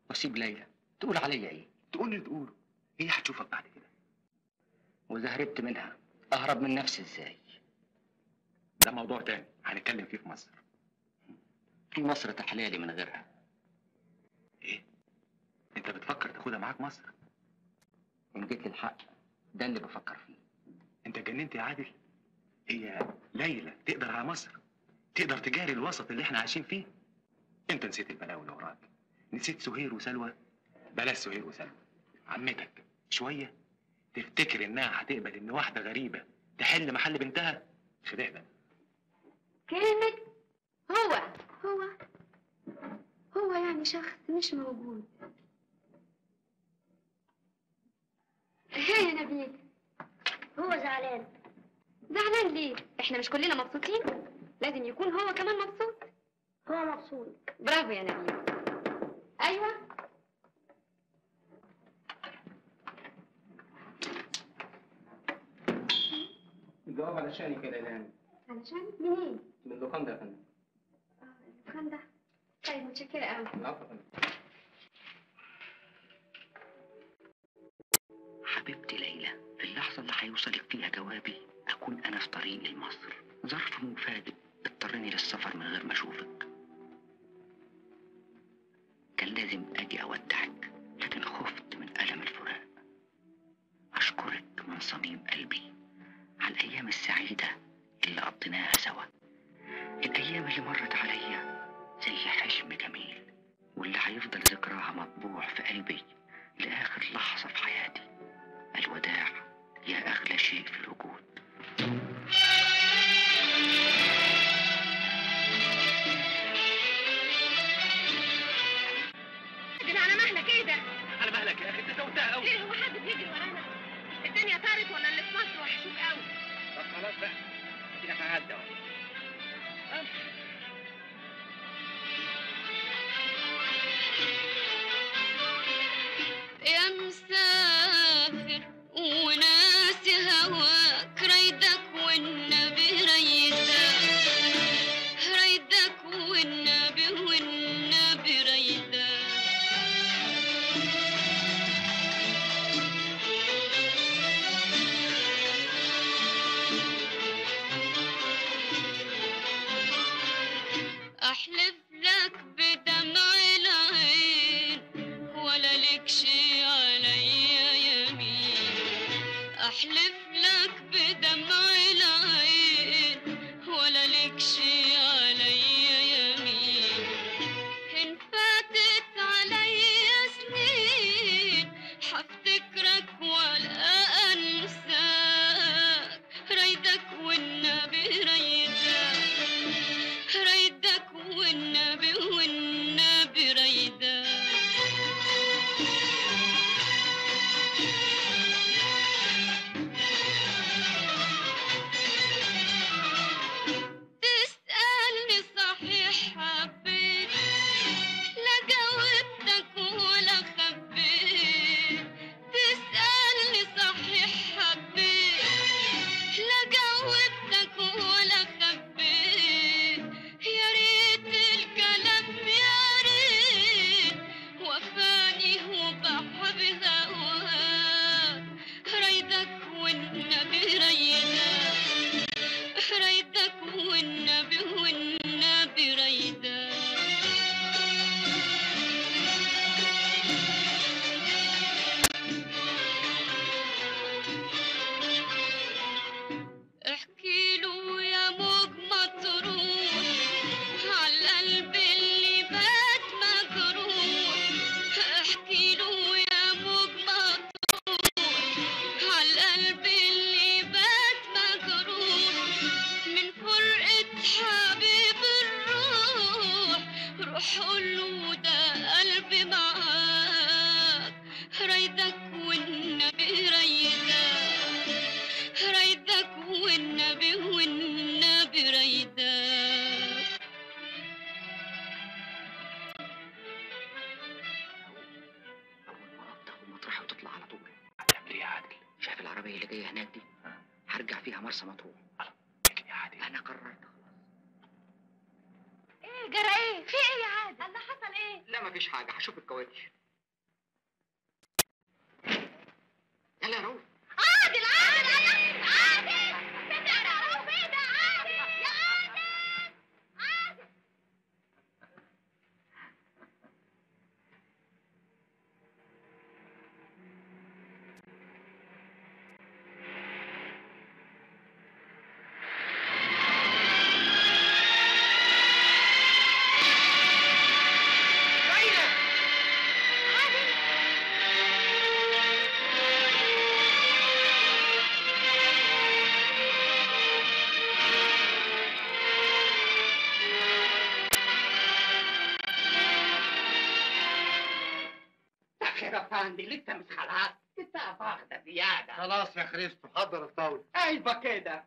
واسيب ليلى تقول عليا ايه؟ تقول لي تقوله، هي هتشوفك بعد كده. واذا هربت منها اهرب من نفسي ازاي؟ ده موضوع تاني هنتكلم فيه في مصر. في مصر تحليلي من غيرها. ايه؟ انت بتفكر تاخدها معاك مصر؟ ان جيت للحق ده اللي بفكر فيه. انت اتجننت يا عادل؟ هي ليلى تقدر على مصر، تقدر تجاري الوسط اللي احنا عايشين فيه. انت نسيت البلاوي اللي وراك، نسيت سهير وسلوى. بلاش سهير وسلوى، عمتك شويه تفتكر انها هتقبل ان واحده غريبه تحل محل بنتها؟ مش هتقبل. كلمه هو يعني شخص مش موجود. ايه يا نبيل؟ هو زعلان ليه؟ احنا مش كلنا مبسوطين؟ لازم يكون هو كمان مبسوط. هو مبسوط. برافو يا نبيل. ايوه الجواب علشانك يا ليلان. علشان؟ منين؟ من الدكان ده يا فندم. الدكان ده؟ طيب متشكرة قوي. العفو يا فندم. حبيبتي ليلى، في اللحظة اللي هيوصلك فيها جوابي أكون أنا في طريقي لمصر. ظرف مفاجئ اضطرني للسفر من غير ما أشوفك. كان لازم أجي أودعك، لكن خفت من ألم الفراق. أشكرك من صميم قلبي على الأيام السعيدة اللي قضيناها سوا. الأيام اللي مرت عليا زي حلم جميل، واللي هيفضل ذكراها مطبوع في قلبي لآخر لحظة في حياتي. الوداع يا أغلى شيء في الوجود. ليه هو حد بيجري ورانا؟ الثانية طارت ولا اللي في مصر وحشوك قوي؟ طب خلاص بقى كده هعدي اهو. يا مسافر وناسي هواك، رايدك والنبي رايدك، رايدك والنبي والنبي رايدك. احلف لك بدمع العين ولا لك شي عليا يمين، احلف لك بدمع العين ولا لك شي عليا يمين. ان فاتت عليا سنين حفتكرك ولا انساك، رايدك والنبي رايدك، رايدك والنبي والنبي رايدك. تسألني صحيح حبيت، لا جاوبتك ولا خبيت، تسألني صحيح حبيت، لا جاوبتك ولا خبيت. يا ريت الكلام يا ريت وفاني وبحب هواك، رايدك والنبي رايدك، رايدك والنبي والنبي رايدك. احكيله يا موج مطرود عالقلب اللي بات مجروح، احكيله يا موج مطرود عالقلب اللي بات مجروح، من فرقة حبيب الروح، روح قوله ده قلبي معاك، رايدك والنبي رايدك، رايدك والنبي والنبي رايدك. أول مرة بتاخد مطرحي وتطلع على طول. هتعمل إيه يا عادل؟ شايف العربية اللي جاية هناك دي؟ هرجع فيها مرسى مطروح. الله لكن يا عادل أنا قررت خلاص. إيه جرى إيه؟ في إيه يا عادل؟ الله حصل إيه؟ لا مفيش حاجة، هشوف الكواتش. يلا يا رؤوف. عادل عادل عادل عادل، سمع يا رؤوف إيه ده؟ عادل يا عادل عادل. ليلى يا فندم لسه مش خلعت، لسه واخده زياده. خلاص يا خريستو حضر الطاولة. ايوه كده.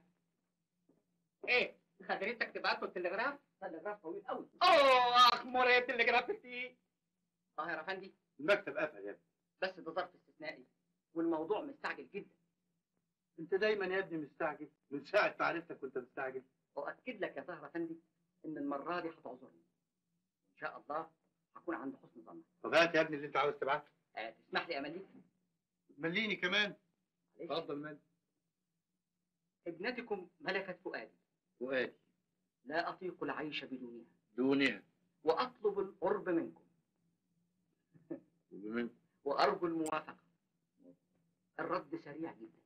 ايه حضرتك تبعته التليجراف؟ التليجراف طويل قوي. اوه اخمر ايه التليجراف دي؟ طاهر يا فندم المكتب قفل يا ابني، بس ده ظرف استثنائي والموضوع مستعجل جدا. انت دايما يا ابني مستعجل، من ساعة ما عرفتك كنت مستعجل. واكد لك يا طاهر يا فندم ان المرة دي هتعذرني، ان شاء الله هكون عند حسن ظنك. طب هات يا ابني اللي انت عاوز تبعته. تسمح لي امليك؟ مليني كمان. اتفضل مال. ابنتكم ملكت فؤادي، وادي لا اطيق العيش بدونها، دونها واطلب القرب منكم ومن- وارجو الموافقه. الرد سريع جدا.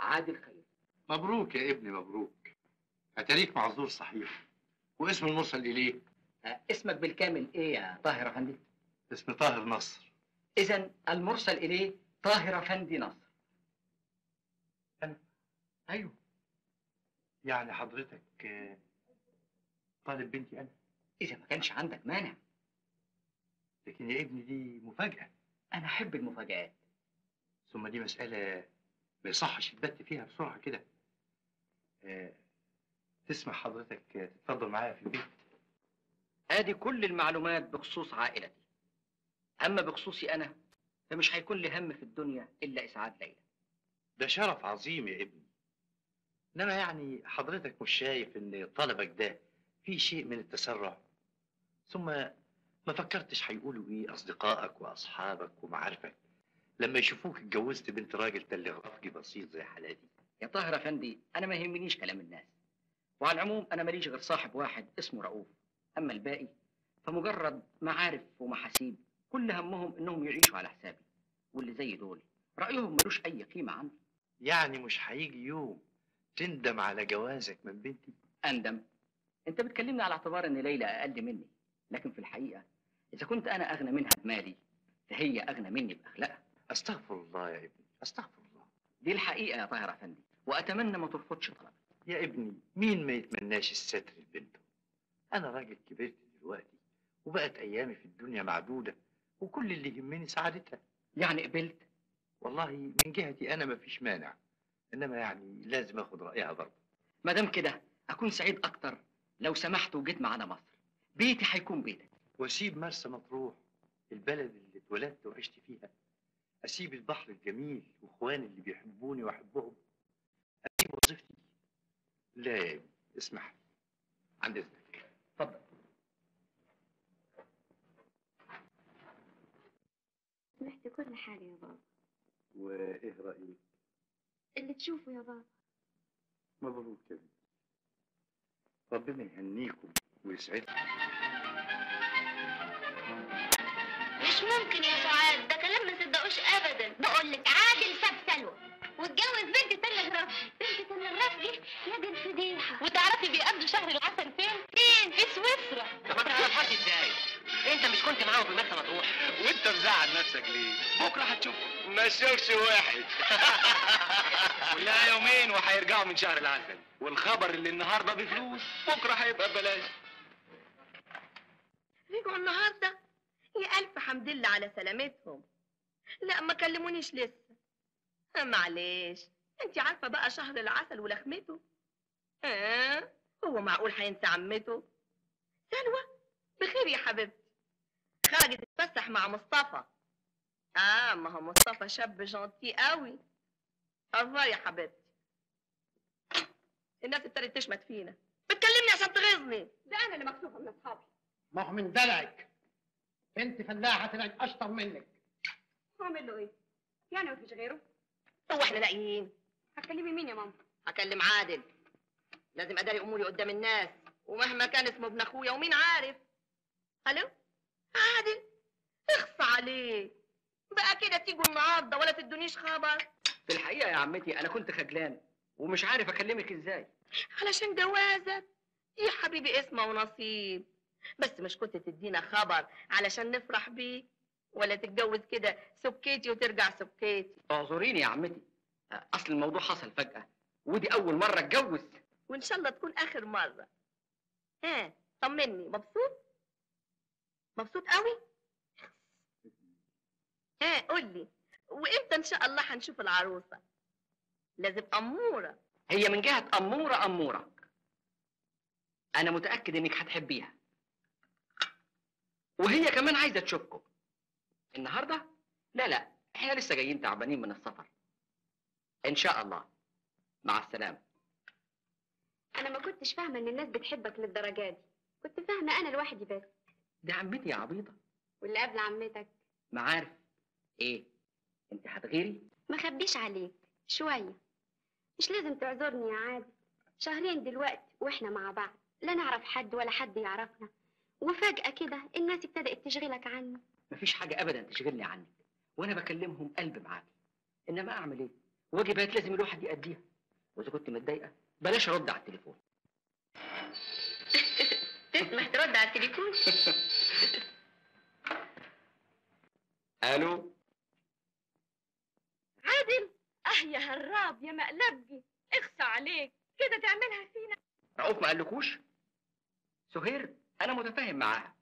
عادل خيري. مبروك يا ابني مبروك. اتاريك معذور صحيح، واسم المرسل اليك اسمك بالكامل ايه يا طاهر افندي؟ اسم طاهر نصر. اذا المرسل اليه طاهر افندي نصر. انا ايوه يعني حضرتك طالب بنتي انا، اذا ما كانش عندك مانع. لكن يا ابني دي مفاجاه. انا احب المفاجآت. ثم دي مسألة ما يصحش تبت فيها بسرعة كده. تسمح حضرتك تتفضل معايا في البيت. ادي كل المعلومات بخصوص عائلتي. اما بخصوصي انا فمش هيكون لي هم في الدنيا الا اسعاد ليلى. ده شرف عظيم يا ابني. انما يعني حضرتك مش شايف ان طلبك ده فيه شيء من التسرع؟ ثم ما فكرتش هيقولوا ايه اصدقائك واصحابك ومعارفك لما يشوفوك اتجوزت بنت راجل تلغافجي بسيط زي حالاتي؟ يا طاهر يا فندي انا ما يهمنيش كلام الناس، وعلى العموم انا ماليش غير صاحب واحد اسمه رؤوف، اما الباقي فمجرد معارف ومحاسيب كل همهم انهم يعيشوا على حسابي، واللي زي دول رايهم ملوش اي قيمه عندي. يعني مش هيجي يوم تندم على جوازك من بنتي؟ اندم؟ انت بتكلمني على اعتبار ان ليلى اقل مني، لكن في الحقيقه اذا كنت انا اغنى منها بمالي فهي اغنى مني باخلاقها. استغفر الله يا ابني، استغفر الله. دي الحقيقه يا طاهر افندي، واتمنى ما ترفضش طلبي. يا ابني مين ما يتمناش الستر لبنته؟ انا راجل كبرت دلوقتي وبقت ايامي في الدنيا معدوده، وكل اللي يهمني سعادتها. يعني قبلت؟ والله من جهتي انا مفيش مانع، انما يعني لازم اخد رايها برضه. ما دام كده اكون سعيد اكتر لو سمحت وجيت معانا مصر. بيتي هيكون بيتك، واسيب مرسى مطروح البلد اللي اتولدت وعشت فيها، اسيب البحر الجميل واخواني اللي بيحبوني واحبهم، اسيب وظيفتي. لا يا ابني اسمح لي، عند اذنك. اتفضل. سمحت كل حاجه يا بابا. وايه رايك؟ اللي تشوفه يا بابا. مبروك يا بنتي، ربنا يهنيكم ويسعدكم. مش ممكن يا سعاد، ده كلام ما صدقوش ابدا. بقول لك عادل ساب سلوى واتجوز بنت تل الرفجي. بنت تل الرفجي يا دي الفضيحه. وتعرفي بيقضوا شهر العسل فين؟ فين؟ في سويسرا. طب ما تعرفهاش ازاي؟ انت مش كنت معاهم في مرسى مطروح؟ وانت مزعل نفسك ليه؟ بكره هتشوفهم. ما اشوفش واحد. كلها يومين وهيرجعوا من شهر العسل، والخبر اللي النهارده بفلوس بكره هيبقى ببلاش. رجعوا النهارده؟ يا الف حمد لله على سلامتهم. لا ما كلمونيش لسه. معلش انت عارفه بقى شهر العسل ولخمته. هو معقول هينسى عمته؟ سلوى بخير يا حبيبتي، خرجت تتفسح مع مصطفى. ما هو مصطفى شاب جانتي قوي. الله يا حبيبتي، الناس ابتدت تشمت فينا. بتكلمني عشان تغيظني؟ ده انا اللي مكسوفه من اصحابي. ما هو من دلعك، بنت فلاحه طلعت اشطر منك. اعمل له ايه؟ يعني مفيش غيره؟ هو احنا لاقيين؟ هتكلمي مين يا ماما؟ هكلم عادل، لازم اداري اموري قدام الناس، ومهما كان اسمه ابن اخويا ومين عارف. الو عادل، اخص عليه بقى كده، تيجوا النهارده ولا تدونيش خبر؟ في الحقيقه يا عمتي انا كنت خجلان ومش عارف اكلمك ازاي. علشان جوازك يا حبيبي، اسمه ونصيب، بس مش كنت تدينا خبر علشان نفرح بيه؟ ولا تتجوز كده سكيتي وترجع سكيتي؟ اعذريني يا عمتي، اصل الموضوع حصل فجأة، ودي اول مرة اتجوز، وان شاء الله تكون اخر مرة. ها طمني، مبسوط؟ مبسوط قوي؟ ها قولي، وامتى ان شاء الله هنشوف العروسة؟ لازم امورة. هي من جهة امورة امورة، انا متأكد انك هتحبيها، وهي كمان عايزة تشوفكم النهاردة. لا احنا لسه جايين تعبانين من السفر. ان شاء الله، مع السلامة. انا ما كنتش فاهمة ان الناس بتحبك للدرجة دي، كنت فاهمة انا لوحدي بس. دي عمتي يا عبيطة، واللي قبل عمتك. معارف ايه؟ انت هتغيري؟ ما خبيش عليك شوية، مش لازم تعذرني يا عادل. شهرين دلوقتي واحنا مع بعض، لا نعرف حد ولا حد يعرفنا، وفجأة كده الناس ابتدأت تشغلك عني. مفيش حاجة أبدا تشغلني عنك، وأنا بكلمهم قلب معاكي، إنما أعمل إيه؟ واجبات لازم الواحد يأديها، وإذا كنت متضايقة بلاش أرد على التليفون. تسمح ترد على التليفون؟ ألو؟ عادل؟ يا هراب يا مقلبجي، اخصى عليك كده تعملها فينا. رؤوف ما قالكوش؟ سهير أنا متفاهم معاها.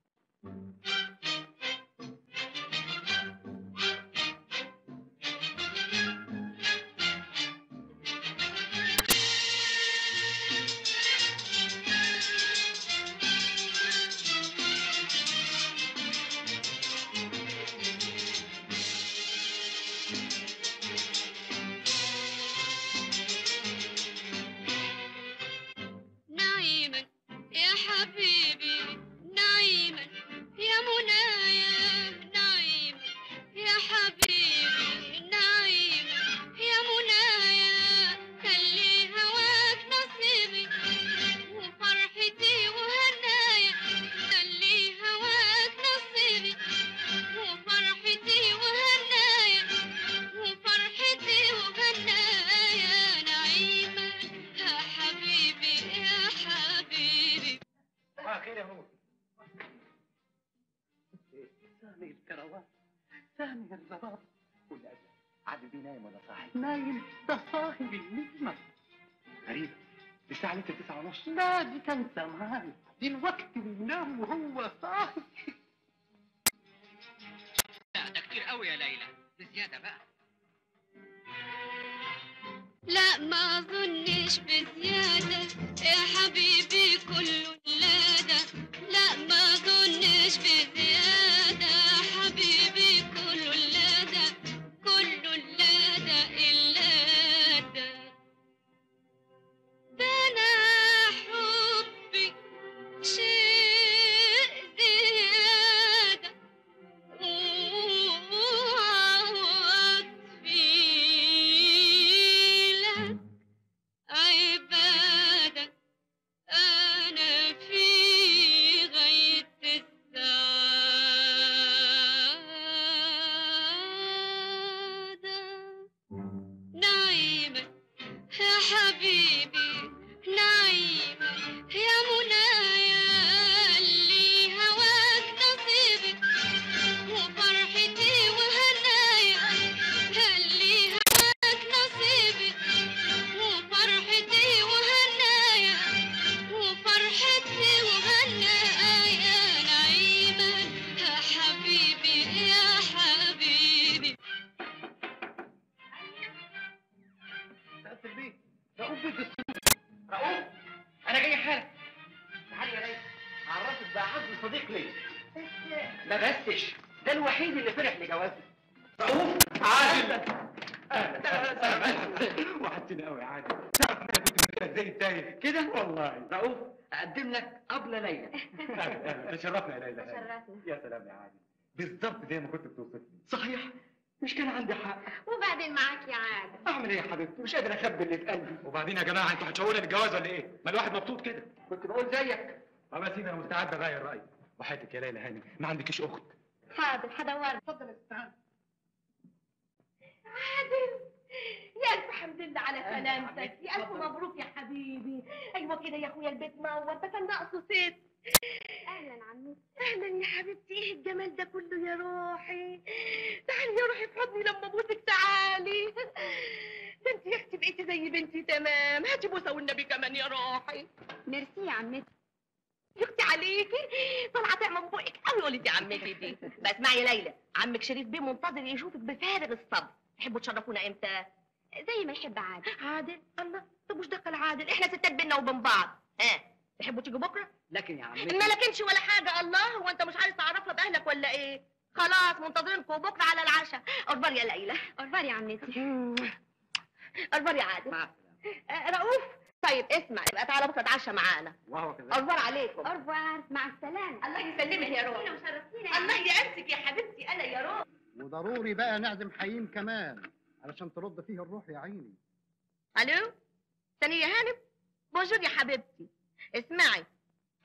مش قادر اخبي اللي في قلبي. وبعدين يا جماعه انتوا هتشاوروا لي الجواز ولا ايه؟ ما الواحد مبسوط كده. كنت بقول زيك. ما سيبني انا مستعد اغير رايي. وحياتك يا ليلى هاني ما عندكيش اخت. حاضر هدور. اتفضل يا استاذ. عادل يا الف حمد لله على سلامتك، يا الف مبروك يا حبيبي. ايوه كده يا اخويا البيت منور، ده كان ناقصه ست. اهلا عمي. اهلا يا حبيبتي، ايه الجمال ده كله يا روحي. تعالي يا روحي في حضني لما ابوسك، تعالي. ده انت يا اختي بقيتي زي بنتي تمام، هاتي بوسه والنبي كمان يا روحي. ميرسي يا عمتي. يا اختي عليكي طالعه تعمل بقك قوي ولدي عمتي دي. بس اسمعي يا ليلى، عمك شريف بيه منتظر يشوفك بفارغ الصبر، تحبوا تشرفونا امتى؟ زي ما يحب عادل. عادل؟ الله، طب وش دخل عادل؟ احنا ستات بينا وبين بعض. ها تحبوا تيجوا بكره؟ لكن يا عمتي ما لكنش ولا حاجه. الله، هو انت مش عايز تعرفنا باهلك ولا ايه؟ خلاص منتظرينكم بكره على العشاء. اخبار يا ليلى. اخبار يا عمتي. اخبار يا عادل. رؤوف، طيب اسمع، يبقى تعالى بكره اتعشى معانا. واو كده. اخبار عليكم. اخبار، مع السلامه. الله يسلمك يا روح. الله يعزك يا حبيبتي. انا يا روح. وضروري بقى نعزم حييم كمان علشان ترد فيه الروح يا عيني. الو ثانيه يا هانم. بونجور يا حبيبتي. اسمعي،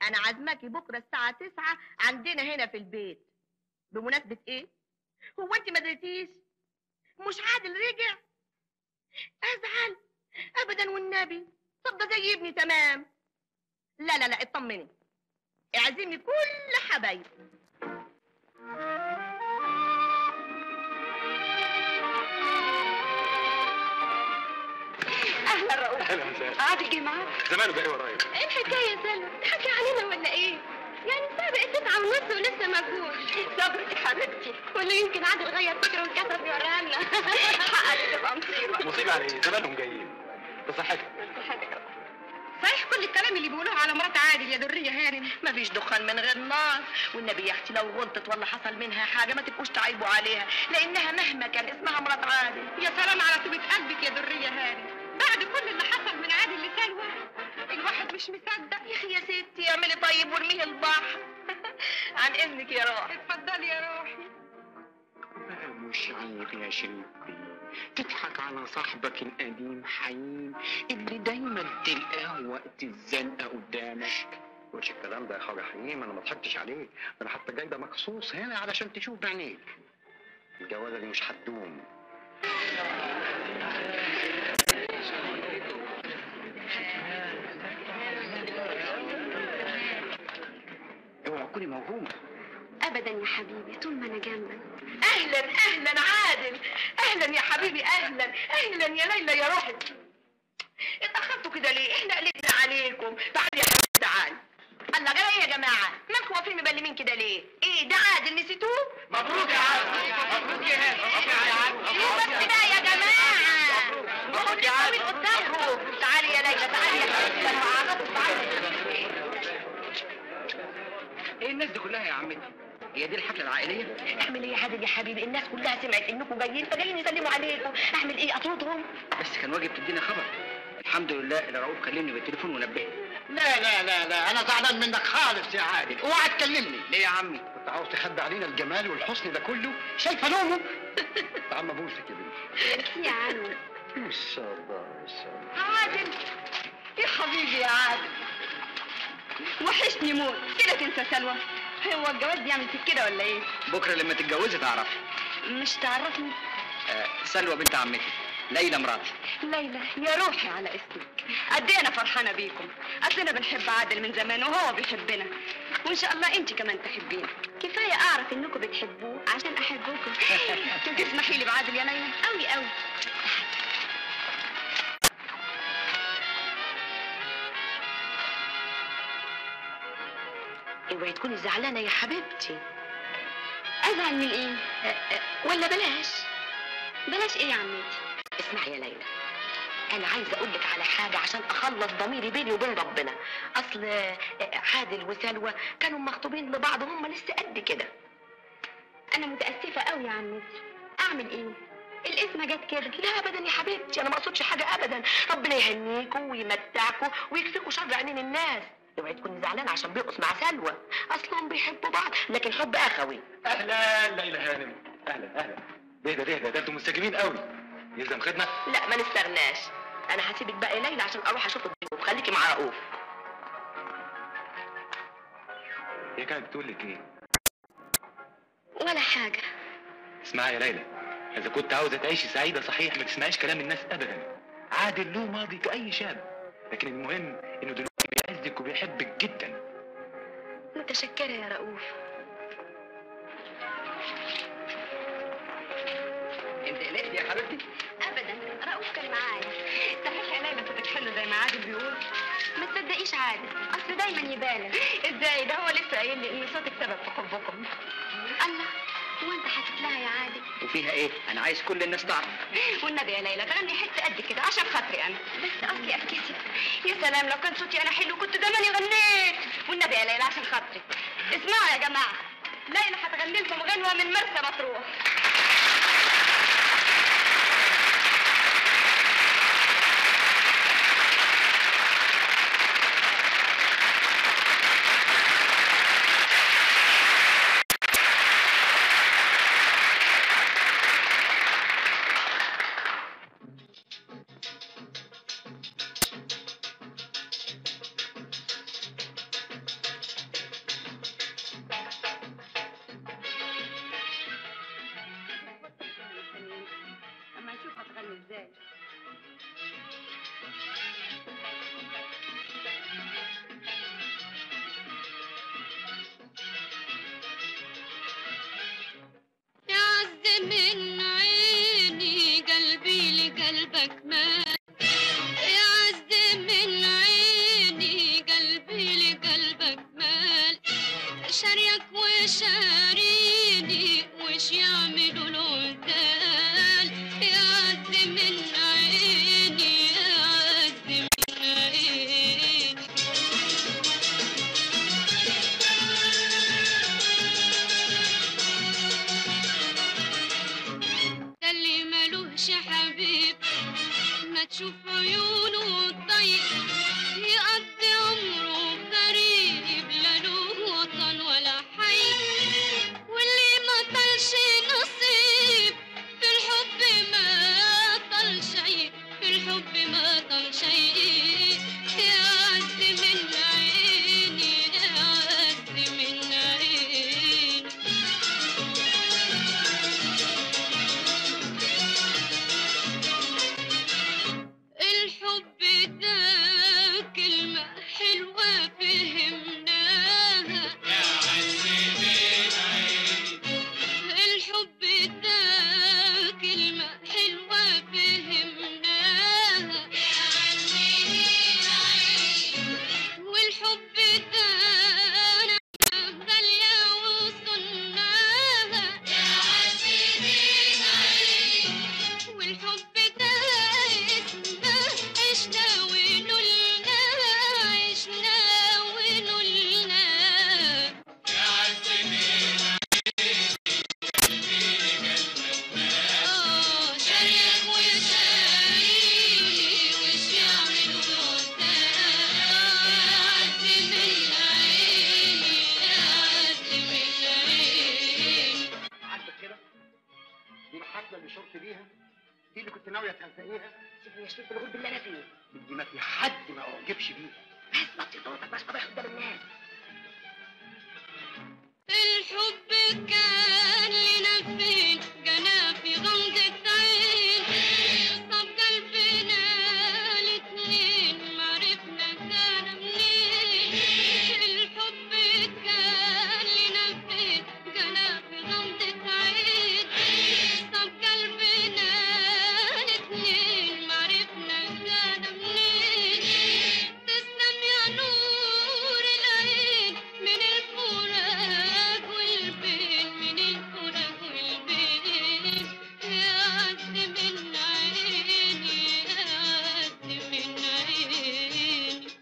انا عازماكي بكره الساعه 9 عندنا هنا في البيت. بمناسبه ايه؟ هو انت ما دريتيش؟ مش عادل رجع؟ ازعل ابدا والنبي، طب ده زي ابني تمام. لا لا لا اطمني، اعزمي كل حبايبي. اهلا رؤوف. اهلا وسهلا. عادل جه معاك؟ زمانه بقى ورايا. ايه الحكايه يا سلوى؟ تحكي علينا ولا ايه؟ يعني الساعه بقت 9:30 ولسه ما جوش. صبرك يا حبيبتي، ولا يمكن عادل غير فكره واتكسف يوريها لنا. حقك تبقى مصيبه. مصيبه على ايه؟ زمانهم جايين. بصحتك. بصحتك. صحيح كل الكلام اللي بيقولوه على مرات عادل يا دريه هانم، مفيش دخان من غير نار، والنبي يا اختي لو غلطت ولا حصل منها حاجه ما تبقوش تعيبوا عليها، لانها مهما كان اسمها مرات عادل. يا سلام على طيبه قلبك يا دريه هانم، بعد كل اللي حصل من عادل لسلوى الواحد مش مصدق. يا اخي يا ستي اعملي طيب وارميه البحر. عن اذنك يا روحي. اتفضلي يا روحي. بقى مش عيب يا شنوبي تضحك على صاحبك القديم حليم اللي دايما تلقاه وقت الزنقه قدامك. مش الكلام ده يا خواجه حليم، انا ما ضحكتش عليك، انا حتى جايبه مخصوص هنا علشان تشوف بعينيك. الجوازه دي مش هتدوم. اوعى تكوني موهومه. ابدا يا حبيبي طول ما انا جنبك. اهلا اهلا عادل، اهلا يا حبيبي، اهلا اهلا يا ليلى يا روحي. اتاخرتوا كده ليه؟ احنا قلقنا عليكم. تعالي يا حبيبي تعالي. الله غير ايه يا جماعه؟ مالكم واقفين مبلمين كده ليه؟ ايه ده عادل نسيتوه؟ مبروك يا عادل، مبروك يا هانم، مبروك يا عادل. بس يا جماعه مبروك يا عادل قدامكم. تعالي يا ليلى، تعالي يا حبيبتي، انا هعرفك. تعالي. ايه الناس دي كلها يا عمتي؟ هي دي الحفله العائليه؟ اعمل ايه يا حبيبي؟ يا حبيبي الناس كلها سمعت انكم جايين فجايين يسلموا عليكم، اعمل ايه؟ اطردهم؟ بس كان واجب تدينا خبر. الحمد لله اللي رؤوف كلمني بالتليفون ونبهني. لا لا لا لا انا زعلان منك خالص يا عادل، اوعى تكلمني. ليه يا عمي؟ كنت عاوز تخبي علينا الجمال والحسن ده كله؟ شايفه لونه؟ عم ابوسك يا بنتي. يا عم ما شاء الله ما شاء الله. عادل يا حبيبي يا عادل وحشني موت. كده تنسى سلوى؟ هو الجواز بيعمل فيك كده ولا ايه؟ بكره لما تتجوزي تعرفي. مش تعرفني؟ سلوى بنت عمتي، ليلى مراتي. ليلى يا روحي على اسمك. قد ايه انا فرحانه بيكم، اصلنا بنحب عادل من زمان وهو بيحبنا، وان شاء الله انت كمان تحبينا. كفايه اعرف انكم بتحبوه عشان احبكم. تسمحي لي بعادل يا ليلى؟ قوي قوي. اوعي تكوني زعلانه يا حبيبتي. ازعل من ايه؟ ولا بلاش بلاش. ايه يا عمتي؟ اسمعي يا ليلى، انا عايزه اقول لك على حاجه عشان اخلص ضميري بيني وبين ربنا. اصل عادل وسلوى كانوا مخطوبين لبعض وهم لسه قد كده. انا متاسفه قوي يا عمتي، اعمل ايه؟ الاسمه جت كده. لا ابدا يا حبيبتي انا ما اقصدش حاجه ابدا، ربنا يهنيكوا ويمتعكوا ويكفيكوا شر عينين الناس. اوعي تكوني زعلانه عشان بيقص مع سلوى، اصلا بيحبوا بعض لكن حب اخوي. اهلا ليلى هانم، اهلا اهلا. اهدى اهدى، ده انتم مستجيبين قوي. يلزم خدمه؟ لا ما نستغناش. انا هسيبك بقى يا ليلى عشان اروح اشوف الضيوف، خليكي مع رؤوف. هي كانت بتقول لك ايه؟ ولا حاجه. اسمعي يا ليلى، اذا كنت عاوزه تعيشي سعيده صحيح ما تسمعيش كلام الناس ابدا. عادل له ماضي كاي شاب، لكن المهم انه دلوقتي بيعزك وبيحبك جدا. متشكرة يا رؤوف. انت قلقتي يا حبيبتي؟ ابدا، رؤوف كان معايا. صحيح يا ليلى صوتك حلو زي ما عادل بيقول. ما تصدقيش عادل، اصل دايما يبالغ. ازاي؟ ده هو لسه قايل لي ان صوتك سبب في حبكم. الله، هو انت حكيت لها يا عادل؟ وفيها ايه؟ انا عايز كل الناس تعرف. والنبي يا ليلى تغني حته قد كده عشان خاطري انا. بس اصلي افكتي. يا سلام لو كان صوتي انا حلو كنت زماني غنيت. والنبي يا ليلى عشان خاطري. اسمعوا يا جماعه، ليلى هتغني لكم غنوه من مرسى مطروح. لما تشوف عيونه تضيق يقضي عمره بطريق بلا له وطن ولا حي، واللي ما طلش نصيب في الحب ما طل شيء، في الحب ما طل شيء يعدي من عيني يعدي من عيني. الحب ده كلمة حلوة فهمناها يعدي من عيني، الحب ده كلمة حلوة فهمناها يعدي من عيني، والحب ده نعمة غالية وصنعها يعدي من عيني، والحب ده اسمه عشنا ونولنا عشنا ونولنا. شريك وشريكي وش يعملوا قدامي يعدي من عيني يعدي من عيني. عندك كده دي الحفله اللي شرت بيها، دي اللي كنت ناويه تهزقيها. سيبني يا شريف، بالغول بالله انا فين؟ دي ما في حد ما اعجبش بيها. بس بطي صوتك، مش طبيعي قدام الناس. الحب كان لنا فين، جانا في غمضة عين، طب قلبنا الاتنين معرفنا جانا منين. الحب كان لنا فين، جانا في غمضة عين، طب قلبنا الاتنين معرفنا جانا منين. تسلم يا نور العين من الفراق والبين، من الفراق والبين يعدي من عيني يعدي من عيني. شريك وشريكي وش يعملوا قدامي يعدي من عيني يعدي من عيني.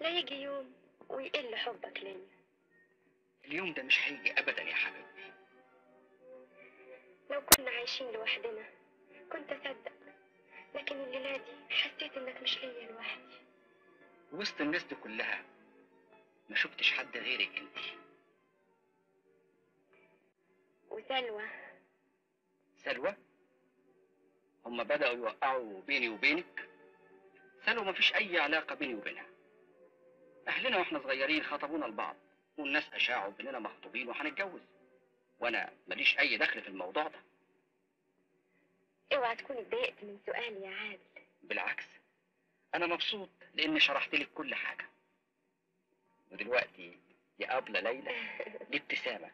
لا يجي يوم ويقل حبك ليا. اليوم ده مش هيجي ابدا يا حبيبي. لو كنا عايشين لوحدنا كنت اصدق، لكن الليله دي حسيت انك مش ليا لوحدي. وسط الناس دي كلها ما شفتش حد غيرك انت. وسلوى سلوى هما بدأوا يوقعوا بيني وبينك. سلوى مفيش أي علاقة بيني وبينها. أهلنا وإحنا صغيرين خطبونا لبعض، والناس أشاعوا إننا مخطوبين وهنتجوز، وأنا ماليش أي دخل في الموضوع ده. اوعى تكون اتضايقت من سؤالي يا عادل. بالعكس أنا مبسوط لأني شرحت لك كل حاجة. ودلوقتي يا أبلة ليلى الابتسامة،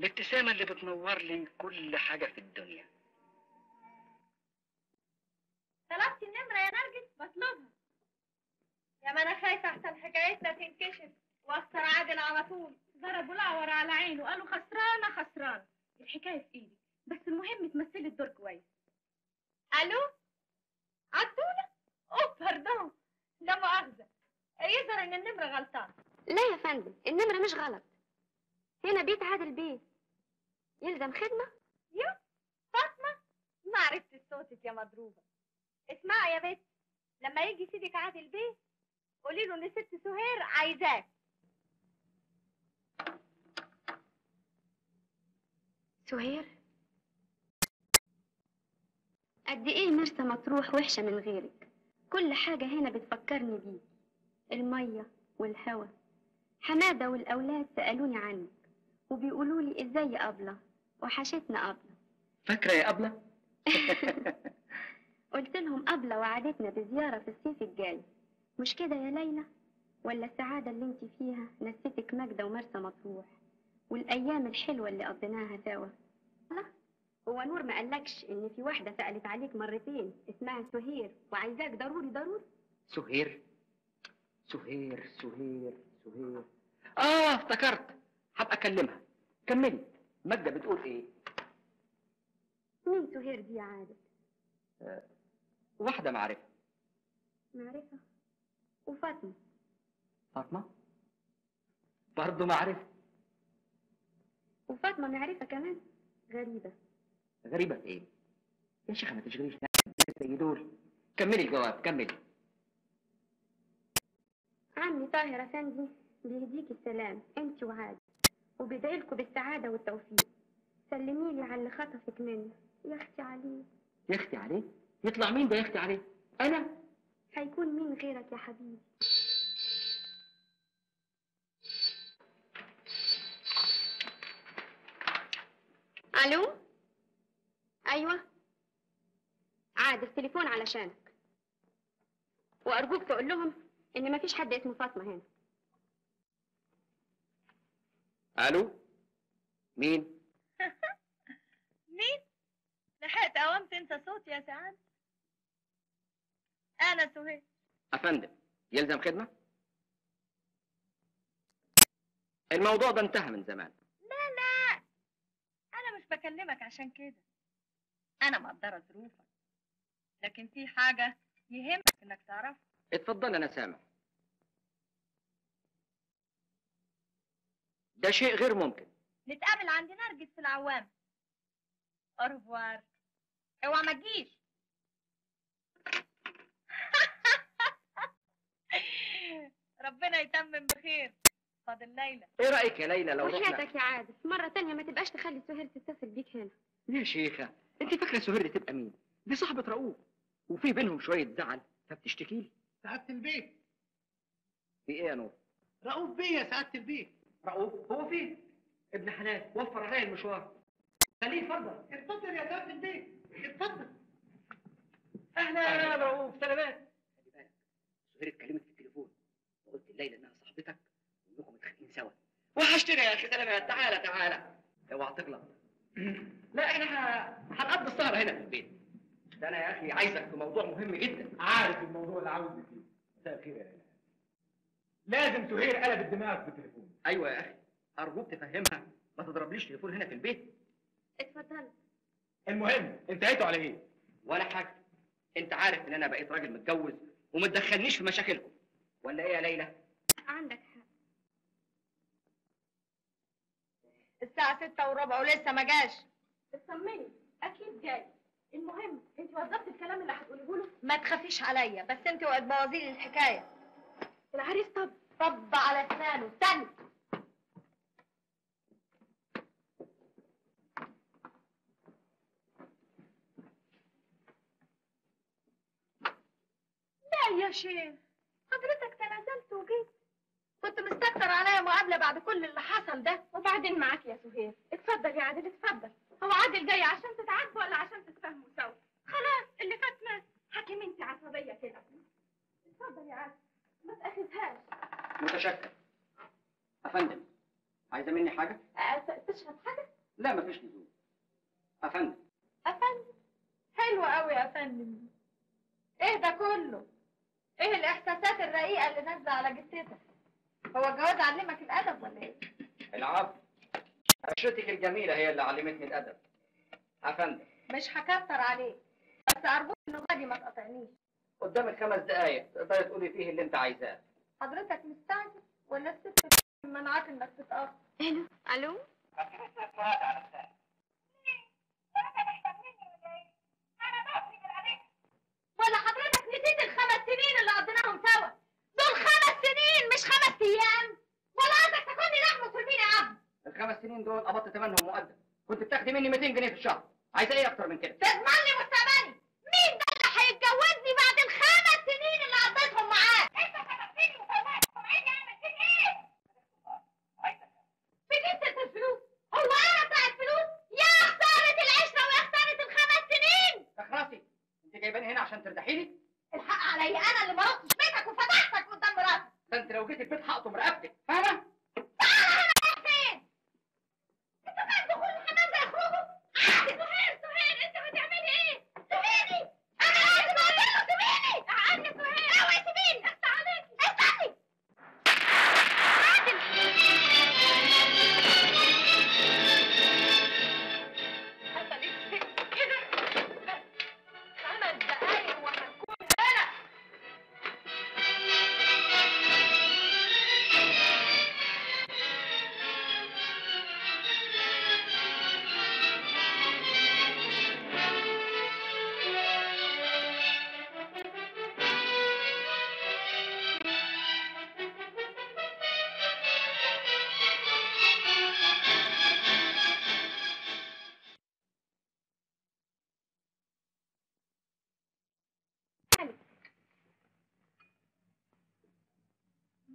الابتسامة اللي بتنور لي كل حاجة في الدنيا. طلبت النمرة يا نرجس، بطلبها. يا ما انا خايفة احسن حكايتنا تنكشف واخسر عادل على طول. ضربوا العور على عينه قالوا خسرانة خسرانة. الحكاية في ايدي، بس المهم تمثلي الدور كويس. الو عدولة؟ اوه باردون، لا مؤاخذة، يظهر ان النمرة غلطانة. لا يا فندم، النمرة مش غلط، هنا بيت عادل بيه يلزم خدمة. يو فاطمة، ما عرفتش صوتك يا مضروبة. اسمعي يا بنت، لما يجي سيدك عادل بيه قولي له ان ست سهير عايزاك. سهير قد ايه مرسى مطروح وحشة من غيرك. كل حاجة هنا بتفكرني بيك، المية والهوا. حمادة والأولاد سألوني عنك وبيقولوا لي ازاي يا أبلة، وحشتنا أبلة. فاكرة يا أبلة؟ قلت لهم أبلة وعدتنا بزيارة في الصيف الجاي، مش كده يا ليلى؟ ولا السعادة اللي انت فيها نسيتك مجدة ومرسى مطروح والأيام الحلوة اللي قضيناها سوا؟ الله، هو نور ما قالكش إن في واحدة سألت عليك مرتين اسمها سهير وعايزاك ضروري ضروري؟ سهير؟ سهير سهير سهير، آه افتكرت، هبقى أكلمها. كملي، مجدة بتقول إيه؟ مين سهير دي يا عادل؟ واحدة معرفة. معرفة؟ وفاطمة؟ فاطمة؟ برضه معرفة. وفاطمة معرفة كمان؟ غريبة. غريبة في ايه؟ يا شيخة ما تشغليش زي دول. كملي الجواب، كملي. عمي طاهر افندي بيهديك السلام انت وعادل وبيدعيلكوا بالسعادة والتوفيق. سلمي لي على اللي خطفك منه يا اختي علي. يا اختي علي؟ يطلع مين ده يا اختي علي؟ انا؟ هيكون مين غيرك يا حبيبي؟ الو؟ ايوه عادل، تليفون علشانك، وارجوك تقول لهم ان مفيش حد اسمه فاطمه هنا. الو مين؟ مين؟ لحقت قوام تنسى صوتي يا سعاد. انا سهير افندم، يلزم خدمه؟ الموضوع ده انتهى من زمان. لا لا، انا مش بكلمك عشان كده، أنا مقدرة ظروفك، لكن في حاجة يهمك إنك تعرفها. اتفضل، أنا سامع. ده شيء غير ممكن. نتقابل عند نرجس في العوام. أورفوار. أوعى ما تجيش. ربنا يتمم بخير. فاضل ليلى. إيه رأيك يا ليلى لو رحنا؟ وحياتك يا عادل، مرة تانية ما تبقاش تخلي سهير تتصل بيك هنا. يا شيخة، انت فاكره سهير تبقى مين؟ دي صاحبه رؤوف، وفي بينهم شويه زعل، فبتشتكي لي سعاده البيت. في ايه يا نور؟ رؤوف بيه يا سعاده البيت. رؤوف هو فين؟ ابن حنان وفر عليا المشوار. خليه يتفضل. اتفضل يا سعاده البيت، اتفضل. اهلا يا رؤوف، سلامات. خلي بالك، سهير اتكلمت في التليفون وقلت لليلى انها صاحبتك وانكم متخانقين سوا. وحشتني يا اخي، سلامات. تعالى تعالى، اوعى تغلط. لا احنا هنقضي السهره هنا في البيت. ده انا يا اخي عايزك في موضوع مهم جدا. عارف الموضوع اللي عاوزني فيه. مساء الخير يا ليلى. لازم سهير قلب الدماغ في التليفون. ايوه يا اخي، ارجوك تفهمها ما تضربليش تليفون هنا في البيت. اتفضل. المهم انتهيتوا على ايه؟ ولا حاجه. انت عارف ان انا بقيت راجل متجوز وما تدخلنيش في مشاكلكم، ولا ايه يا ليلى؟ عندك حق. الساعة 6:15 ولسه ما جاش. اطمني، أكيد جاي. المهم أنت وظبتي الكلام اللي هتقوليه له. ما تخافيش عليا، بس أنت اوعي تبوظيلي الحكاية. العريس طب على أسنانه، استني. لا يا شيخ، حضرتك تنازلت وجيت. كنت مستكتر عليا مقابله بعد كل اللي حصل ده. وبعدين معاك يا سهير. اتفضل يا عادل، اتفضل. هو عادل جاي عشان تتعاتبوا ولا عشان تتفاهموا سوا؟ خلاص اللي فات مات. حكيم انت عصبيه كده. اتفضل يا عادل، ما تاخذهاش. متشكر. افندم، عايزه مني حاجه؟ تشرب حاجه؟ لا مفيش لزوم. افندم. افندم؟ حلو قوي يا افندم. ايه ده كله؟ ايه الاحساسات الرقيقه اللي نازله على جثتك؟ هو الجواز علمك الادب ولا ايه؟ العفو، عشرتك الجميله هي اللي علمتني الادب. افندم مش هكتر عليك، بس ارجوك انه ما تقاطعنيش. قدامك 5 دقايق تقدري تقولي فيه اللي انت عايزاه. حضرتك مستعجل ولا الست منعاك انك تتاخر؟ الو الو، حضرتك سعاد على الساعه. انت مش فاهمني ولا ايه؟ انا بقفل من عليك ولا حضرتك نسيت ال5 سنين اللي قضيناهم سوا؟ دول 5 سنين مش 5 ايام. ولا عندك تاكلني لحمه وترميني عظم. ال5 سنين دول قبضت ثمنهم مقدم، كنت بتاخدي مني 200 جنيه في الشهر. عايزه ايه اكتر من كده؟ تضمن لي مستقبلي. مين ده اللي هيتجوزني بعد ال5 سنين اللي قضيتهم معاك؟ انت خدتني وطلعت سامعيني اعمل فيك ايه؟ عايزه فيك انت الفلوس. هو انا بتاع الفلوس؟ يا خساره العشره ويا خساره ال5 سنين. تخرسي، انت جايباني هنا عشان تردحيني؟ الحق عليا، انا اللي ما رحتش بيتك وفتحتك قدام مراتك. ده انت لو جيت هقطم رقبتك، فاهمة؟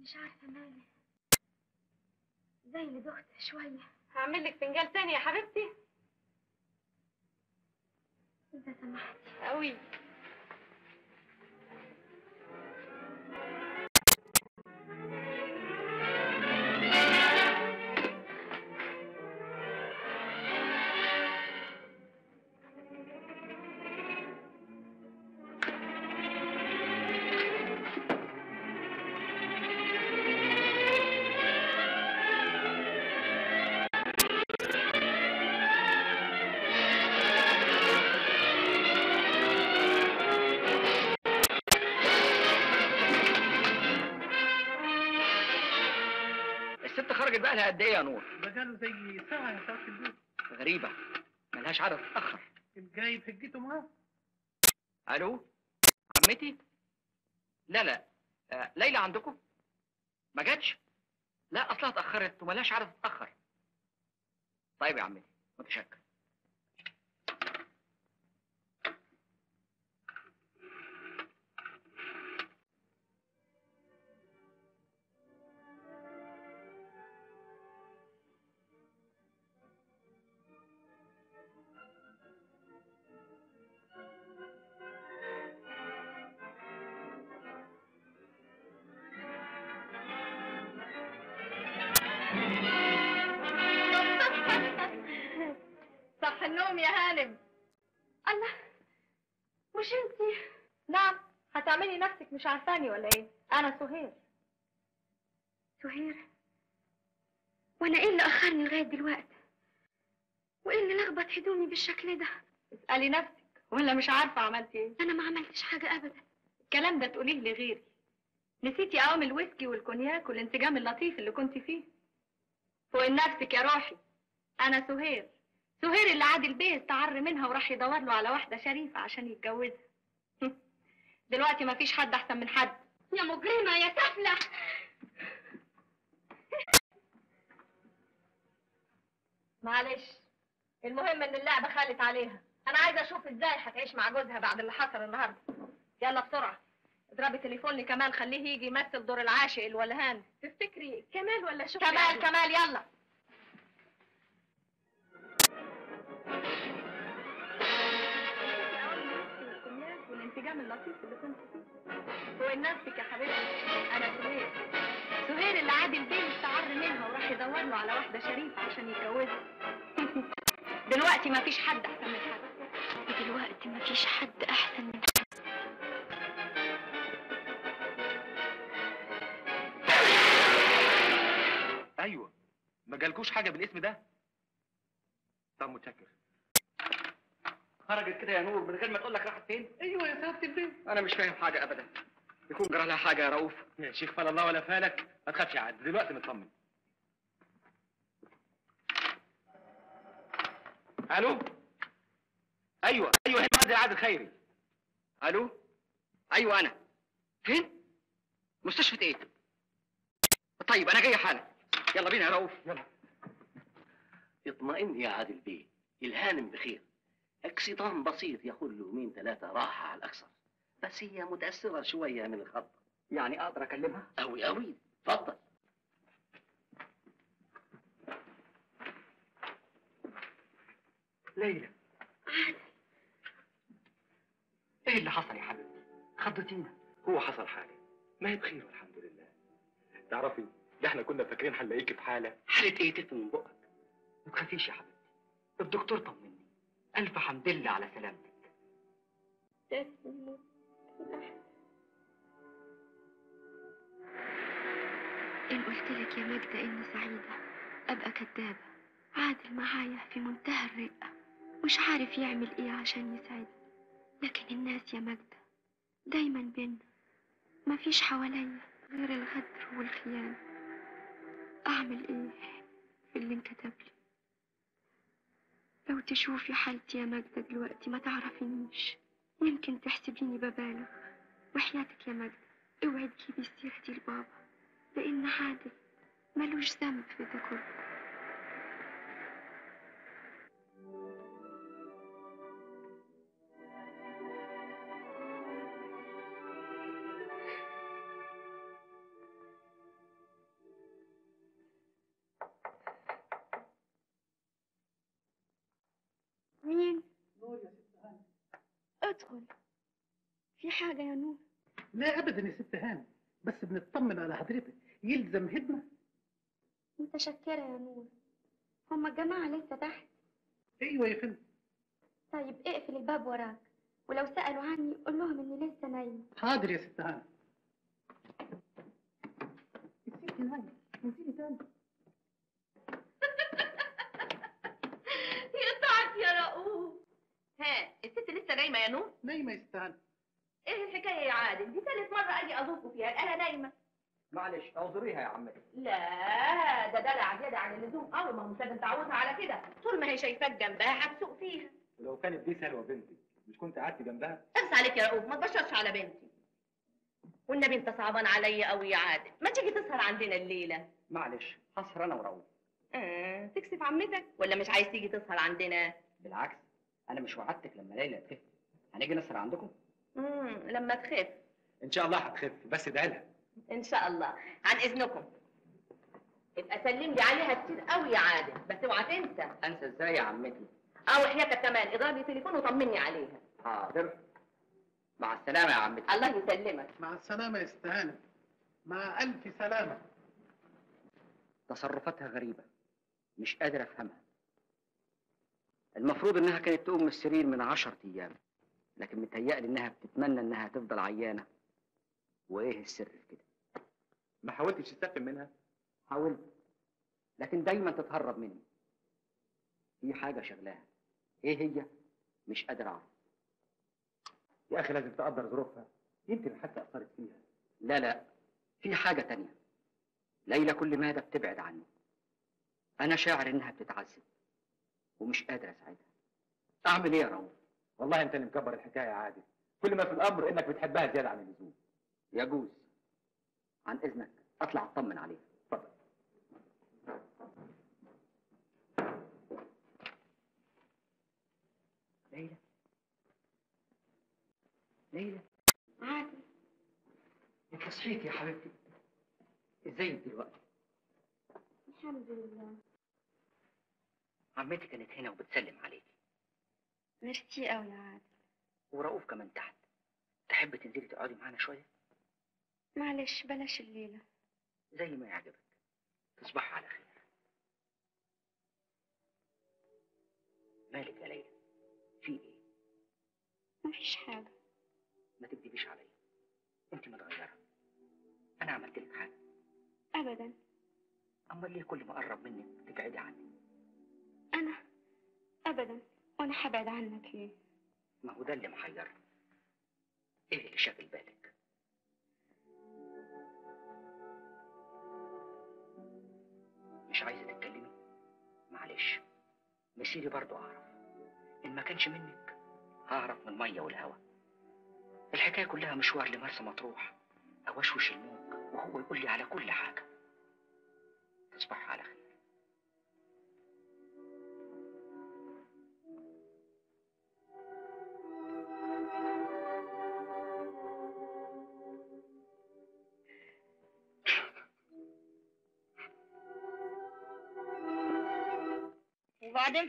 مش عارفه مالي زي اللي دخت شويه. هعمل لك فنجان تاني يا حبيبتي اذا سمحتي. قوي بقالها قد ايه يا نور؟ بقاله زي ساعة يا ساعة البيت. غريبة ملهاش عادة تتأخر. الجايب حجته معاه. ألو عمتي؟ لا ليلى عندكم؟ ما جاتش؟ لا أصلها اتأخرت وملهاش عادة تتأخر. طيب يا عمتي متشكر. يا هانم الله مش انتي؟ نعم. هتعملي نفسك مش عارفاني ولا ايه؟ انا سهير. سهير؟ وانا ايه اللي اخرني لغايه دلوقتي؟ وايه اللي لخبط هدومي بالشكل ده؟ اسالي نفسك ولا مش عارفه عملتي ايه؟ انا ما عملتش حاجه ابدا. الكلام ده تقوليه لغيري. نسيتي قوام الويسكي والكونياك والانسجام اللطيف اللي كنت فيه. فوق نفسك يا روحي. انا سهير. سهير اللي عادل بيه استعر منها وراح يدور له على واحده شريفه عشان يتجوزها. دلوقتي مفيش حد احسن من حد. يا مجرمه يا سافله. معلش المهم ان اللعبه خالت عليها. انا عايزه اشوف ازاي هتعيش مع جوزها بعد اللي حصل النهارده. يلا بسرعه اضربي تليفون لكمال خليه يجي يمثل دور العاشق الولهان. تفتكري كمال ولا شوف كمال يلا. الانسجام اللطيف اللي كنت فيه. فوق نفسك يا حبيبتي. انا سهير. سهير اللي عادل بيه استعر منها وراح يدور له على واحده شريفه عشان يتجوزها. دلوقتي مفيش حد احسن من حد. دلوقتي مفيش حد احسن من حد. ايوه ما جالكوش حاجه بالاسم ده؟ طب متشكر. خرجت كده يا نور من غير ما تقول لك راحت فين؟ ايوه يا سعاد البيت. انا مش فاهم حاجه ابدا. يكون جرى لها حاجه يا رؤوف. يا شيخ فلا الله ولا فالك، ما تخافش يا عادل دلوقتي مطمن. الو ايوه هنا عندي عادل خيري. الو ايوه انا. فين؟ مستشفى ايه؟ طيب انا جاي حالا. يلا بينا يا رؤوف يلا. اطمئن يا عادل بيه، الهانم بخير. اكسيدان بسيط ياخد له يومين ثلاثه راحه على الاكثر، بس هي متاثره شويه من الخط. يعني اقدر اكلمها؟ قوي اتفضل. ليلى ايه اللي حصل يا حبيبتي؟ خضتينا. هو حصل حاجه ما هي بخير والحمد لله، تعرفي ده احنا كنا فاكرين هنلاقيكي في حاله. حاله ايه تفهم من بقك؟ ما تخافيش يا حبيبتي، الدكتور طمني، الف حمد لله على سلامتك. تسلم. إن قلت لك يا ماجدة إني سعيدة أبقى كدابة. عادل معايا في منتهى الرقة، مش عارف يعمل إيه عشان يسعدني، لكن الناس يا ماجدة دايما بينا، مفيش حواليا غير الغدر والخيانة. أعمل إيه في اللي انكتبلي؟ لو تشوفي حالتي يا ماجدة دلوقتي ما تعرفينيش، يمكن تحسبيني ببالغ. وحياتك يا ماجدة اوعي تجيبي سيرتي لبابا، لأن عادل ملوش ذنب في ده كله. مين؟ نور يا ست هانم. ادخل. في حاجة يا نور؟ لا أبدا يا ست هانم، بس بنطمن على حضرتك، يلزم هدمه. متشكرة يا نور. هما الجماعة لسه تحت؟ ايوه يا فندم. طيب اقفل الباب وراك، ولو سألوا عني قول لهم اني لسه نايمة. حاضر يا ست هانم. الست نايمة، انزلي تاني. يقطعك يا رؤوف. ها الست لسه نايمة يا نور؟ نايمة يا ست هانم. ايه الحكاية يا عادل؟ دي ثالث مرة اجي اذوقه فيها، انا نايمة. معلش اعذريها يا عمتي. لا ده دلع زيادة عن اللزوم قوي، ما هو مش لازم تعودها على كده، طول ما هي شايفاك جنبها هتسوق فيها. ولو كانت دي سلوى بنتي مش كنت قعدتي جنبها؟ اغص عليك يا رؤوف، ما تبشرش على بنتي. والنبي انت صعبان عليا قوي يا عادل، ما تيجي تسهر عندنا الليلة؟ معلش هسهر انا وروح. تكسف عمتك ولا مش عايز تيجي تسهر عندنا؟ بالعكس انا مش وعدتك لما ليلى تخف هنيجي نسهر عندكم؟ لما تخف. ان شاء الله هتخف، بس ادعي لها. ان شاء الله. عن اذنكم ابقى سلم لي عليها كتير قوي يا عادل، بس اوعى تنسى. انسى ازاي يا عمتي؟ او وحياتك كمان اضربي تليفون وطمني عليها. حاضر. مع السلامه يا عمتي. الله يسلمك. مع السلامه يا ست هانم. مع الف سلامه. تصرفاتها غريبه مش قادر افهمها. المفروض انها كانت تقوم من السرير من 10 ايام، لكن متهيألي انها بتتمنى انها تفضل عيانه. وايه السر في كده؟ ما حاولتش تستفهم منها؟ حاولت، لكن دايما تتهرب مني. في حاجه شغلاها، ايه هي؟ مش قادر اعرف. يا اخي لازم تقدر ظروفها، يمكن حتى اثرت فيها. لا لا، في حاجه تانية. ليلى كل ماده بتبعد عني، انا شاعر انها بتتعذب ومش قادر اساعدها. اعمل ايه يا رؤوف؟ والله انت اللي مكبر الحكايه يا عادل، كل ما في الامر انك بتحبها زياده عن اللزوم. يجوز. عن اذنك اطلع اطمن عليها. اتفضل. ليلى. ليلى. عادل. انت صحيتي يا حبيبتي. ازيك دلوقتي؟ الحمد لله. عمتي كانت هنا وبتسلم عليكي. ميرسي قوي يا عادل. ورؤوف كمان تحت. تحب تنزلي تقعدي معانا شويه؟ معلش بلاش الليله. زي ما يعجبك. تصبحي على خير. مالك يا ليلى؟ في ايه؟ مفيش حاجه. ما تكدبيش عليا، انت متغيره. انا عملت لك حاجه؟ ابدا. امال ليه كل ما اقرب منك تبعدي عني؟ انا ابدا. وانا هبعد عنك ليه؟ ما هو ده اللي محيرني. ايه اللي شاغل بالك؟ مش عايزه تتكلمي؟ معلش، مسيري برضو اعرف، ان ما كانش منك هعرف من الميه والهوا. الحكايه كلها مشوار لمرسى مطروح، اوشوش الموج وهو يقول لي على كل حاجه. تصبح على خير. وبعدين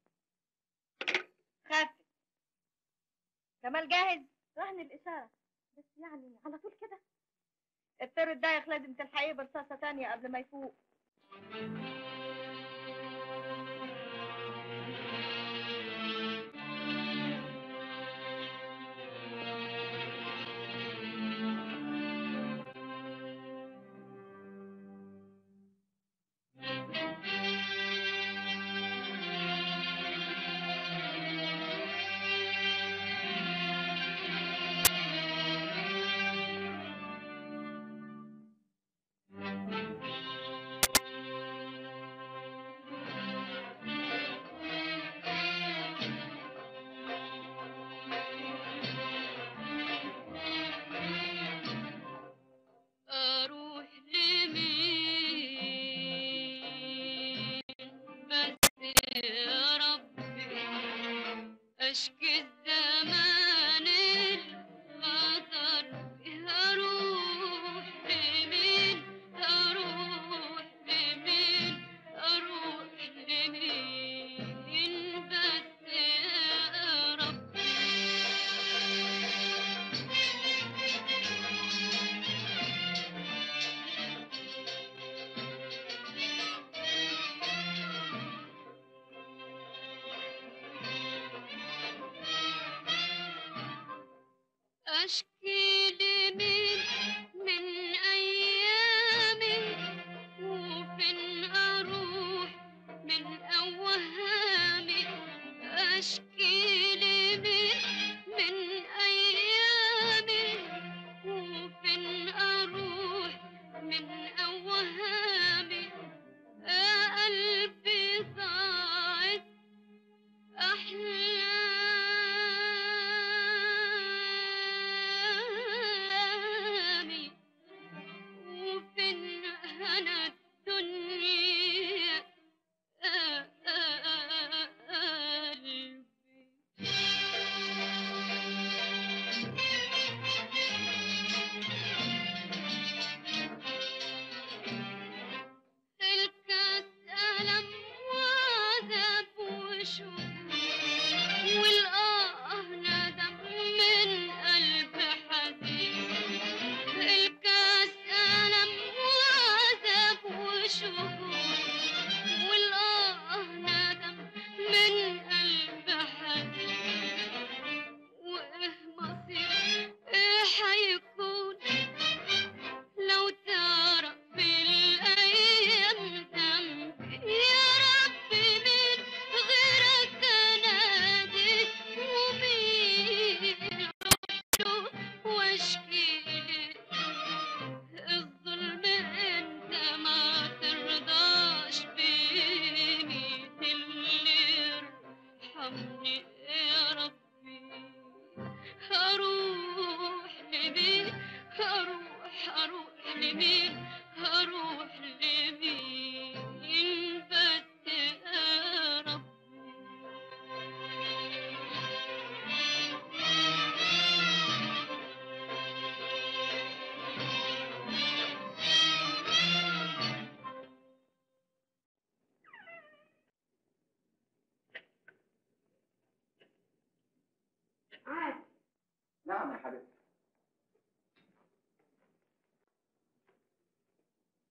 خافت. كمال جاهز؟ رهن الاشاره بس يعني على طول كده. الطير الضايق لازم تلحقيه برصاصه تانيه قبل ما يفوق.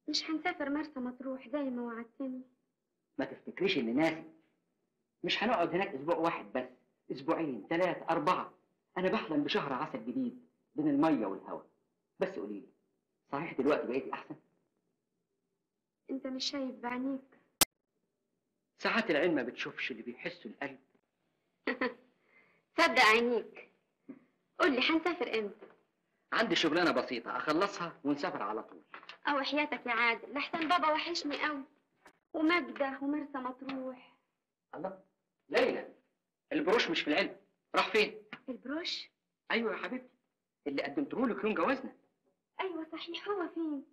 مش هنسافر مرسى مطروح زي ما وعدتني؟ ما تفتكريش اني ناسي. مش هنقعد هناك اسبوع واحد بس، اسبوعين، ثلاثة، أربعة. أنا بحلم بشهر عسل جديد بين المية والهواء. بس قوليلي، صحيح دلوقتي بقيتي أحسن؟ أنت مش شايف بعينيك؟ ساعات العين ما بتشوفش اللي بيحسه القلب. صدق عينيك. قول لي هنسافر إمتى؟ عندي شغلانة بسيطة أخلصها ونسافر على طول. أو حياتك يا عادل، لحسن بابا وحشني أوي، ومجدة ومرسى مطروح. الله، ليلى البروش مش في العلم، راح فين؟ البروش؟ أيوه يا حبيبتي، اللي قدمتهولك يوم جوازنا. أيوه صحيح، هو فين؟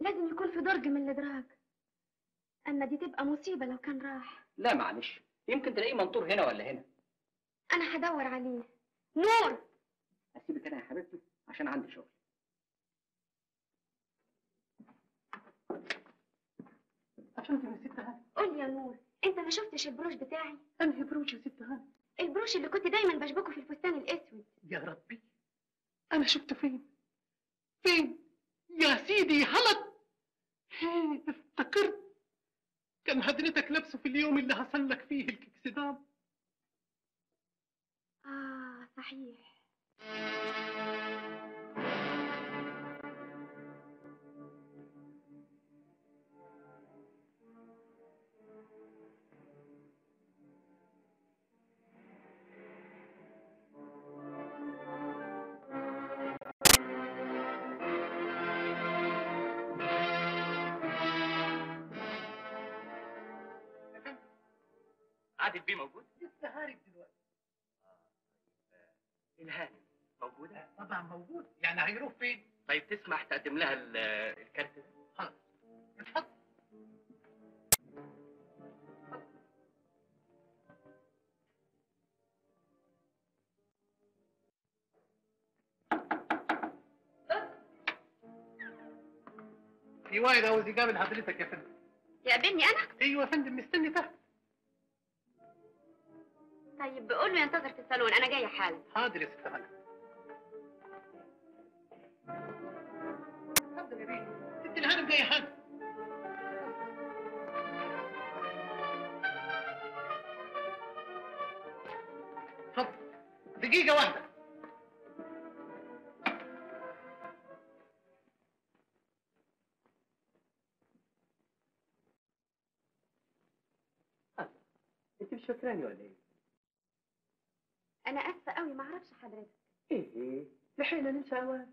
لازم يكون في درج من الإدراج. عنا دي تبقى مصيبة لو كان راح. لا معلش، يمكن تلاقيه منطور هنا ولا هنا. أنا هدور عليه. نور، أسيبك أنا يا حبيبتي عشان عندي شغل. عشان تبقى ست هاني. قول يا نور، أنت ما شفتش البروش بتاعي؟ أنهي بروش يا ست هاني؟ البروش اللي كنت دايماً بشبكه في الفستان الأسود. يا ربي، أنا شفته فين؟ فين؟ يا سيدي هلط. افتكرت، كان حضرتك لابسه في اليوم اللي حصل لك فيه الكسدام. صحيح. عادل بيه موجود؟ لسه هارب دلوقتي. الهانم موجودة؟ طبعا موجود، يعني هيروح فين؟ طيب تسمح تقدم لها الكارت ده؟ حاضر. اتفضل. في واحد عاوز يقابل حضرتك يا فندم. يقابلني أنا؟ أيوه يا فندم، مستني تحت. طيب بقول له ينتظر في الصالون، أنا جاية حالا. حاضر يا ست هانم. اتفضل يا بيه، ست الهانم جاية حالا. اتفضل، دقيقة واحدة. أنت مش فاكراني ولا إيه؟ أنا آسفة أوي ما أعرفش حضرتك. إيه لحقنا ننسى أوان.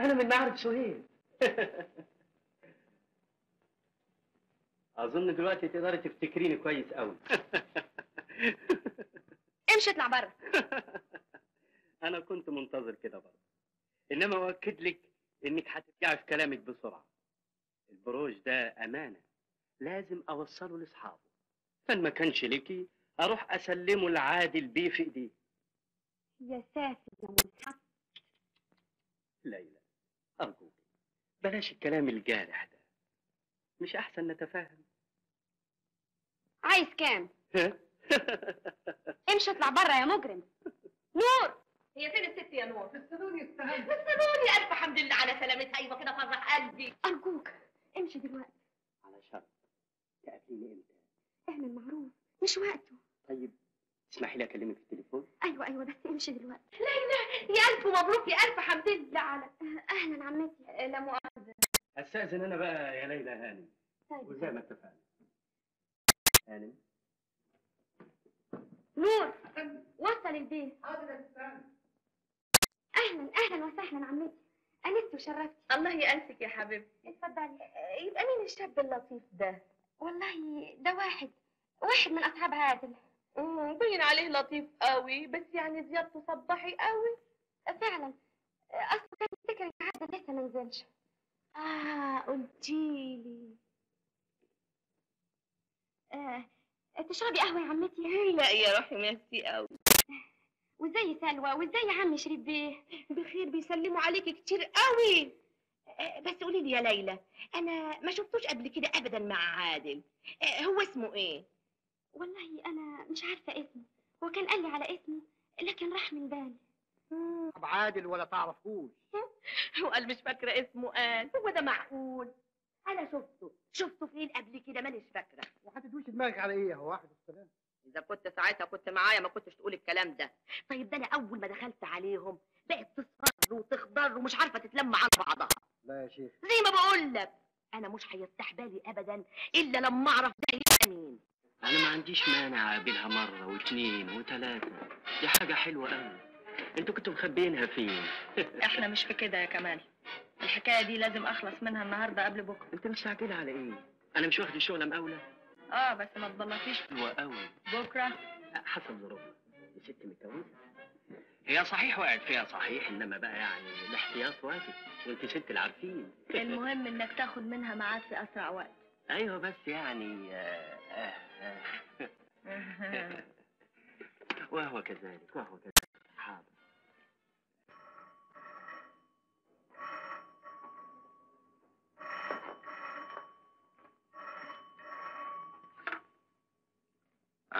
أنا من معرض سهير. أظن دلوقتي تقدري تفتكريني كويس أوي. امشي اطلع بره. أنا كنت منتظر كده برضه، إنما أؤكد لك إنك هترجعي في كلامك بسرعة. البروش ده أمانة لازم أوصله لأصحابه، فإن ما كانش ليكي أروح أسلمه لعادل بيه في إيديه. يا ساتر يا ملحق. ليلى أرجوك بلاش الكلام الجارح ده، مش أحسن نتفاهم؟ عايز كام؟ امشي اطلع بره يا مجرم. نور، هي فين الست يا نور؟ في الصالون يا ست هانم. في الصالون. يا ألف حمد لله على سلامتها. أيوه كده فرح قلبي. أرجوك امشي دلوقتي. على شرط تقابليني إمتى؟ اعمل المعروف، مش وقته. طيب اسمحي لي اكلمك في التليفون؟ ايوه بس امشي دلوقتي. ليلى يا الف مبروك، يا الف حمد لله على. اهلا عمتي. لا مؤاخذه، استاذن انا بقى يا ليلى هانم. طيب وزي ما اتفقنا. هانم. نور وصل البيت. حاضر يا استاذ. اهلا وسهلا عمتي، انست وشرفتي. الله يأنسك يا حبيبتي. اتفضلي. يبقى مين الشاب اللطيف ده؟ والله ده واحد من اصحاب عادل. بين عليه لطيف قوي، بس يعني زيادته صباحي قوي فعلا. اصلا كان يفتكر ان عادل لسه ما نزلش. قلتيلي. تشربي قهوه يا عمتي؟ لا يا روحي ميرسي قوي. وازاي سلوى؟ وازاي عم شريف بيه؟ بخير، بيسلموا عليكي كتير قوي. بس قولي لي يا ليلى، انا ما شفتوش قبل كده ابدا مع عادل. هو اسمه ايه؟ والله انا مش عارفه اسمه، هو كان قال لي على اسمه لكن راح من بالي. طب عادل ولا تعرفوش؟ هو قال مش فاكره اسمه. قال هو ده معقول؟ انا شفته فين قبل كده؟ مانيش فاكره. وهتدوش دماغك على ايه يا هو واحد السلام؟ اذا كنت ساعتها كنت معايا ما كنتش تقول الكلام ده. طيب ده انا اول ما دخلت عليهم بقت تصفر وتخضر ومش عارفه تتلم عن بعضها. لا يا شيخ، زي ما بقول لك انا مش هيفتح بالي ابدا الا لما اعرف ده هيبقى مين. أنا ما عنديش مانع أقابلها مرة واثنين وثلاثة، دي حاجة حلوة أوي. أنتوا كنتوا مخبيينها فين؟ إحنا مش في كده يا كمال، الحكاية دي لازم أخلص منها النهاردة قبل بكرة. أنت مستعجلة على إيه؟ أنا مش واخد الشغل مقاولة. بس ما تضلكيش. حلوة أوي. بكرة؟ حسب ظروفها، الست متجوزة. هي صحيح وقعت فيها صحيح، إنما بقى يعني الاحتياط واجب، وأنت ست العارفين. المهم إنك تاخد منها ميعاد في أسرع وقت. ايوه بس يعني وهو كذلك وهو كذلك. حاضر.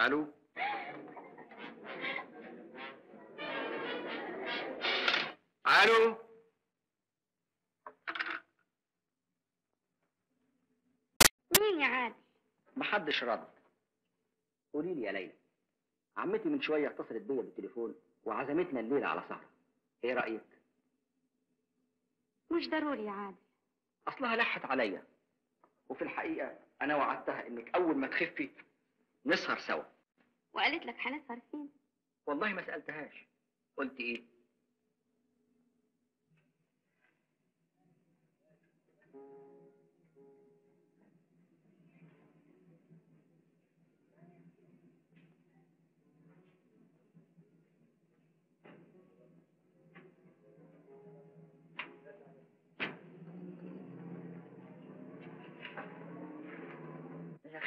الو الو مين يا عادل؟ محدش رد. قولي لي يا ليلى، عمتي من شويه اتصلت بيا بالتليفون وعزمتنا الليله على سهره، ايه رايك؟ مش ضروري يا عادل، اصلها لحت عليا، وفي الحقيقه انا وعدتها انك اول ما تخفي نسهر سوا. وقالت لك هنسهر فين؟ والله ما سالتهاش. قلت ايه؟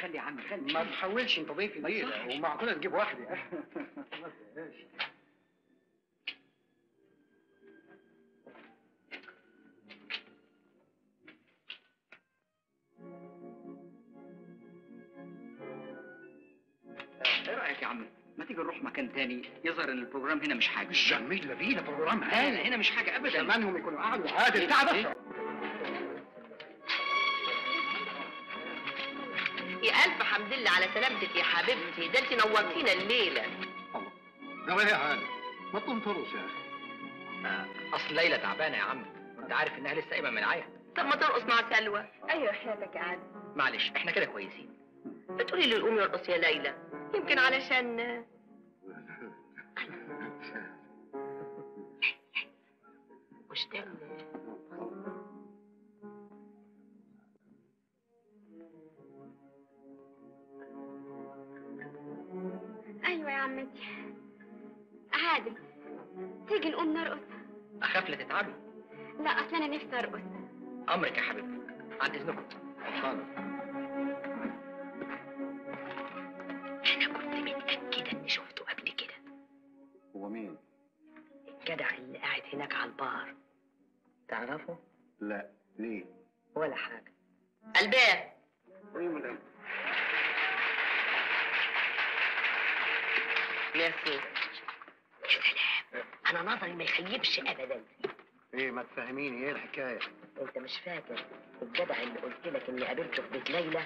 خلي يا عم خلي، ما تحاولش انت ضيف الليله، ومعقوله تجيب واحده يا اخي؟ ما تضايقهاش. ايه رايك يا عم ما تيجي نروح مكان تاني يظهر ان البروجرام هنا مش حاجه؟ مش جميل لبينا بروجرام هنا. هنا مش حاجه ابدا. زمانهم يكونوا قعدوا عادل تعب بس. الحمد لله على سلامتك يا حبيبتي، ده انت نورتينا الليله. الله ده ايه يا عالم؟ ما تنطروش يا اخي. اصل ليلى تعبانه يا عم، انت عارف انها لسه قايمه من العيا. طب ما ترقص مع سلوى. ايوه حياتك يا عالم. معلش احنا كده كويسين. بتقولي لي قومي ارقصي يا ليلى، يمكن علشان مش تاني. عادل تيجي نقوم نرقص؟ اخاف لا تتعبي. لا اصل انا نفسي ارقص. امرك يا حبيبتي، عند اذنكم. حاضر. انا كنت متاكده اني شفته قبل كده. هو مين؟ الجدع اللي قاعد هناك على البار، تعرفه؟ لا. ليه؟ ولا حاجه. الباب. قومي الباب. ميرسي. يا سلام، أنا نظري ما يخيبش أبدا. إيه ما تفهميني إيه الحكاية؟ أنت مش فاكر الجدع اللي قلت لك إني قابلته في بيت ليلى؟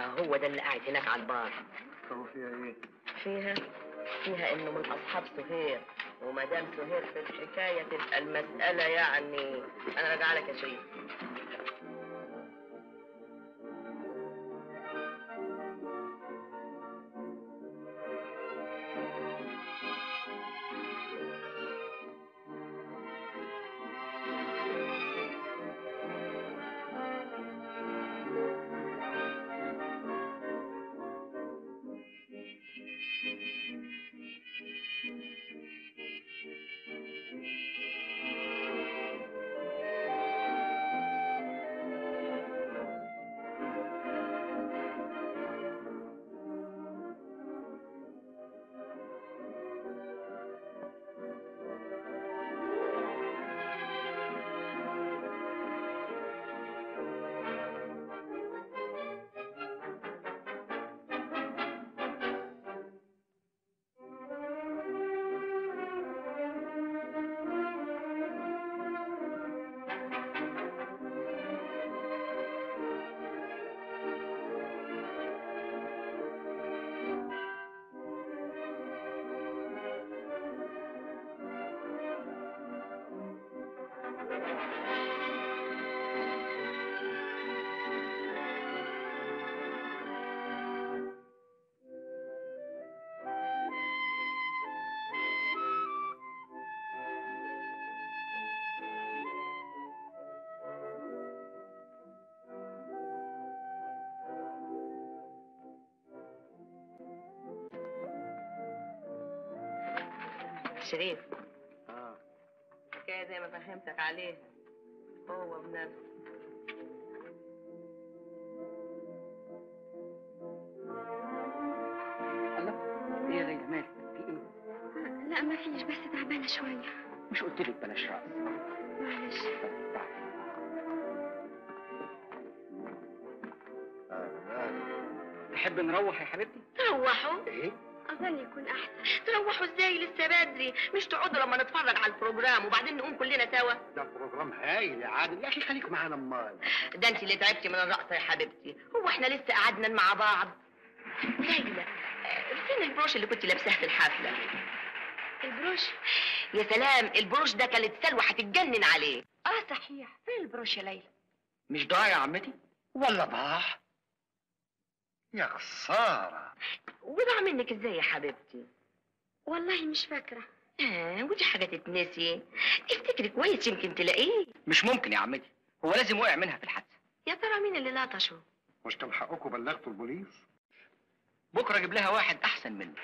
هو ده اللي قاعد هناك على البار. طب وفيها إيه؟ فيها إنه من أصحاب سهير، وما دام سهير في الحكاية تبقى المسألة يعني أنا راجعة لك يا شريف. شريف حكاية زي ما فهمتك عليها هو بنفسه. ما فيش، بس تعبانه شويه. مش قلت لك بلاش رأس؟ معلش. تحب نروح يا حبيبتي؟ تروحوا؟ ايه؟ أظن يكون أحسن. تروحوا إزاي؟ لسه بدري، مش تقعدوا لما نتفرج على البروجرام وبعدين نقوم كلنا سوا. ده بروجرام هايل يا عادل، يا أخي خليك معانا أمال. ده أنت اللي تعبتي من الرقصة يا حبيبتي، هو إحنا لسه قعدنا مع بعض؟ ليلى، فين البروش اللي كنت لابساه في الحفلة؟ البروش؟ يا سلام، البروش ده كانت سلوى هتتجنن عليه. آه صحيح، فين البروش يا ليلى؟ مش ضاع يا عمتي؟ ولا ضاع؟ يا خسارة. وضع منك ازاي يا حبيبتي؟ والله مش فاكرة. ودي حاجة تتنسي؟ افتكري كويس يمكن تلاقيه. مش ممكن يا عمتي، هو لازم وقع منها في الحادثة. يا ترى مين اللي لطشه؟ مش كان حقكم بلغتوا البوليس؟ بكرة اجيب لها واحد أحسن منه.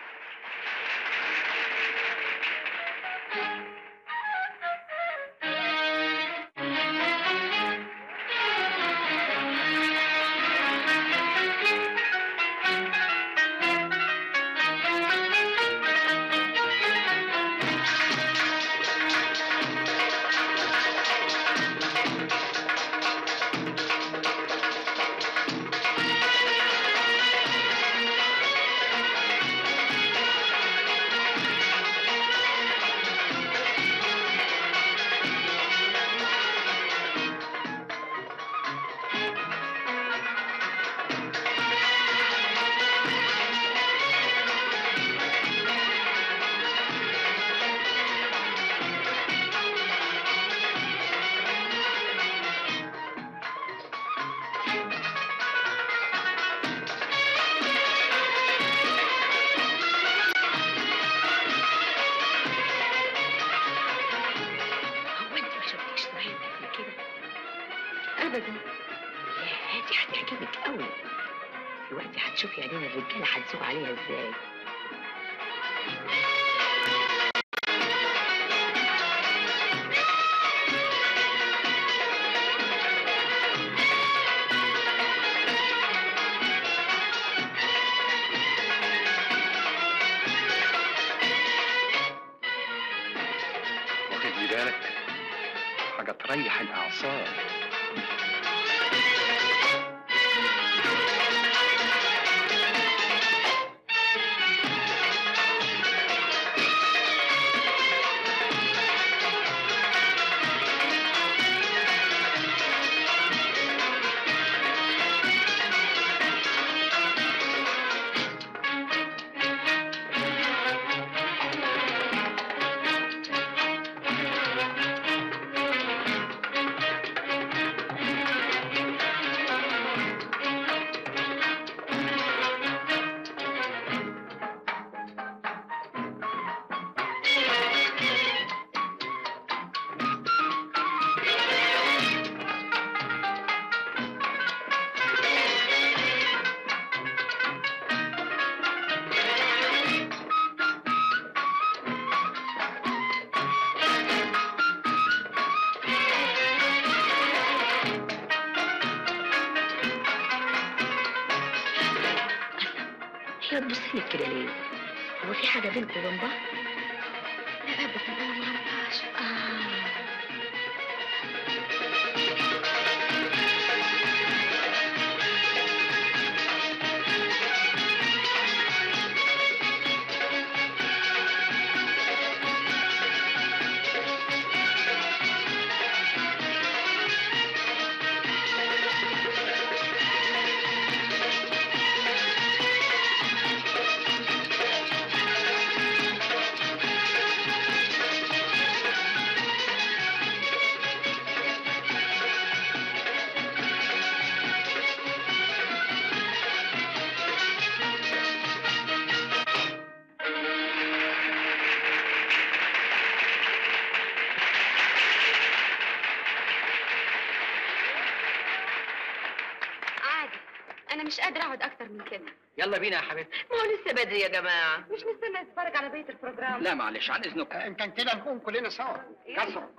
يلا بينا يا حبيبتي. ما هو لسه بدري يا جماعه، مش نستنى نتفرج على بقيه البروجرام؟ لا معلش، عن اذنكم. ان كان كده نقوم كلنا سوا. كسر.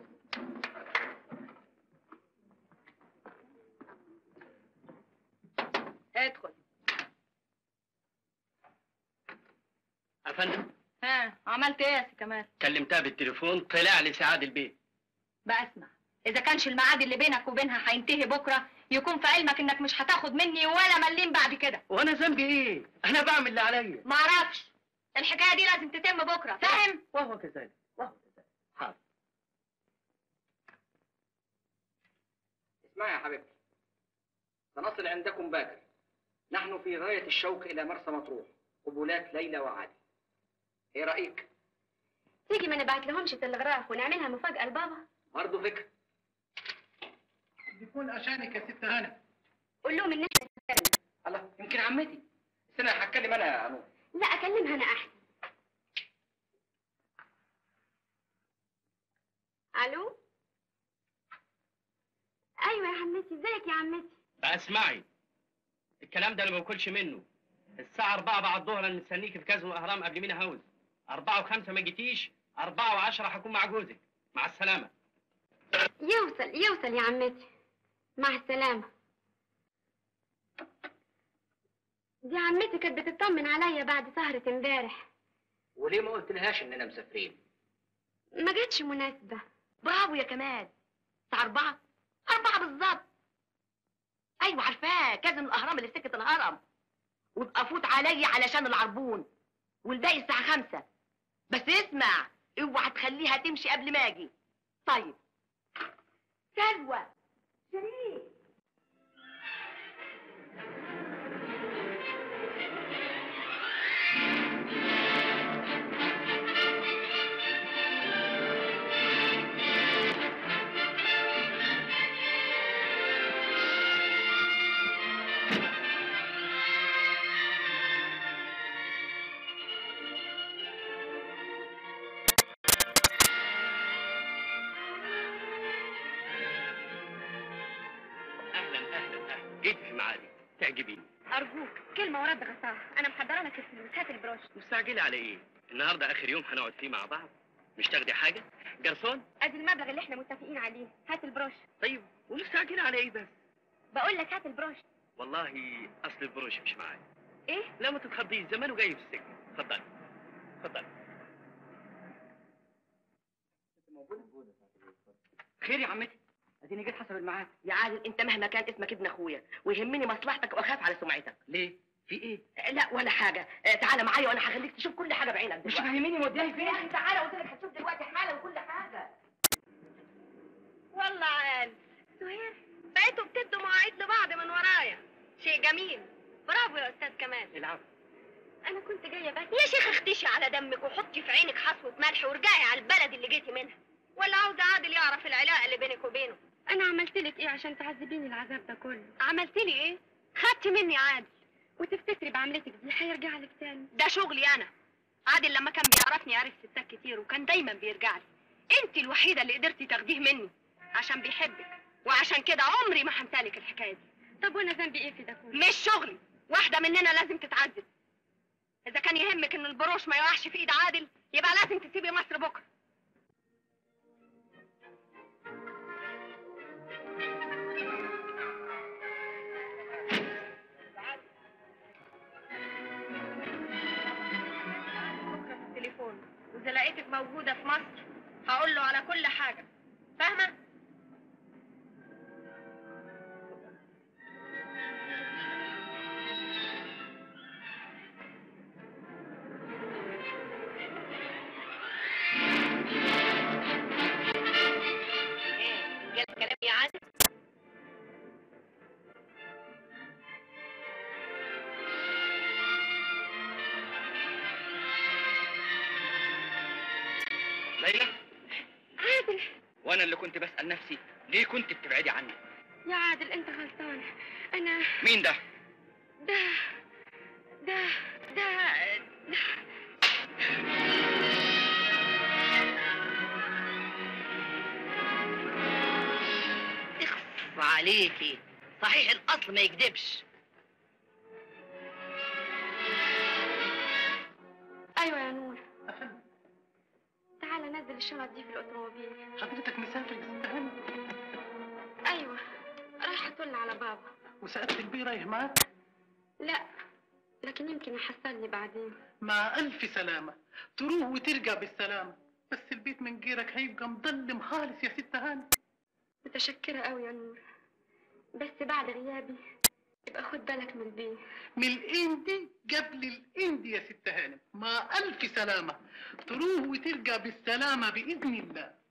ادخل. افندم. ها ها عملت ايه يا سي كمال؟ كلمتها بالتليفون، طلع لي سعاد البيت. بقى اسمع، اذا كانش الميعاد اللي بينك وبينها هينتهي بكره يكون في علمك انك مش هتاخد مني ولا مليم بعد كده. وانا ذنبي ايه؟ انا بعمل اللي عليا. معرفش، الحكايه دي لازم تتم بكره، فاهم؟ وهو كذلك، وهو كذلك. حاضر. اسمعي يا حبيبتي، سنصل عندكم باكر، نحن في غايه الشوق الى مرسى مطروح، قبولات ليلى وعادل. ايه رايك؟ تيجي ما نبعت لهمش تلغراف ونعملها مفاجاه لبابا؟ برضه فكره. بيكون عشانك يا ست هانم. قول لهم ان احنا اتكلمنا. الله، يمكن عمتي. استنى هتكلم انا يا نور. لا اكلمها انا احسن. الو؟ ايوه يا عمتي، ازيك يا عمتي؟ بقى اسمعي، الكلام ده انا ما باكلش منه. الساعة 4 بعد الظهر انا مستنيكي في كازينو اهرام قبل مينا هاوس. 4:05 ما جيتيش، 4:10 هكون مع جوزك. مع السلامة. يوصل يوصل يا عمتي. مع السلامة. دي عمتي كانت بتطمن عليا بعد سهرة امبارح. وليه ما قلتلهاش اننا مسافرين؟ ما جاتش مناسبة. برافو يا كمال. الساعة 4؟ 4 بالظبط. ايوه عارفاه، كازينو الاهرام اللي في سكة الهرم. وابقى افوت عليا علشان العربون، والباقي الساعة 5. بس اسمع، اوعى تخليها تمشي قبل ما اجي. طيب. سلوى، شريف، أرجوك كلمة ورد غصاها، أنا محضرة لك الفلوس، هات البروش. مستعجلة على إيه؟ النهاردة آخر يوم هنقعد فيه مع بعض، مش تاخدي حاجة؟ جرسون؟ أدي المبلغ اللي إحنا متفقين عليه، هات البروش. طيب ومستعجلة على إيه بس؟ بقول لك هات البروش. والله أصل البروش مش معايا. إيه؟ لا ما تتخضيش، زمانه جاي في السجن. اتفضلي اتفضلي. موجودة؟ خير يا عمتي؟ اديني جيت حسب الميعاد. يا عادل انت مهما كان اسمك ابن اخويا، ويهمني مصلحتك واخاف على سمعتك. ليه؟ في ايه؟ لا ولا حاجه، تعالى معايا وانا هخليك تشوف كل حاجه بعينك دلوقتي. مش فاهميني موديني فين؟ يا اخي تعالى، قلت لك هتشوف دلوقتي حاله وكل حاجه. والله عال سهير بقيتوا بتدوا مواعيد لبعض من ورايا، شيء جميل. برافو يا استاذ كمال. العفو. انا كنت جايه بس يا شيخ اختشي على دمك وحطي في عينك حصوه ملح ورجعي على البلد اللي جيتي منها، ولا عاوزه عادل يعرف العلاقه اللي بينك وبينه. أنا عملتلك إيه عشان تعذبيني العذاب ده كله؟ عملتلي إيه؟ خدتي مني عادل، وتفتكري بعملتك دي هيرجع لك تاني؟ ده شغلي أنا. عادل لما كان بيعرفني عرف ستات كتير، وكان دايما بيرجع لي. أنت الوحيدة اللي قدرتي تاخديه مني، عشان بيحبك، وعشان كده عمري ما هنسالك الحكاية دي. طب وأنا ذنبي إيه في ده كله؟ مش شغلي، واحدة مننا لازم تتعذب. إذا كان يهمك إن البروش ما يقعش في إيد عادل، يبقى لازم تسيبي مصر بكرة. وإذا لقيتك موجودة في مصر هقول له على كل حاجة، فاهمة؟ إيه؟ جاب كلام يا عادل؟ وانا اللي كنت بسأل نفسي ليه كنت بتبعدي عني؟ يا عادل انت غلطان. انا مين ده؟ ده ده ده, ده. تخف عليكي، صحيح الاصل ما يكذبش. ايوه يا نور. تعالى نزل الشنط دي في الاوتوموبيل. حضرتك مسافر يا ست هانم؟ ايوه، رايحه تطل على بابا. وسقفت البيه رايح معاك؟ لا، لكن يمكن يحصلني بعدين. مع ألف سلامة، تروح وترجع بالسلامة، بس البيت من غيرك هيبقى مظلم خالص يا ست هاني. متشكرة أوي يا نور، بس بعد غيابي يبقى خد بالك من دي. من الاندي قبل الاندي يا ست هانم، مع ألف سلامة، تروح وترجع بالسلامة بإذن الله.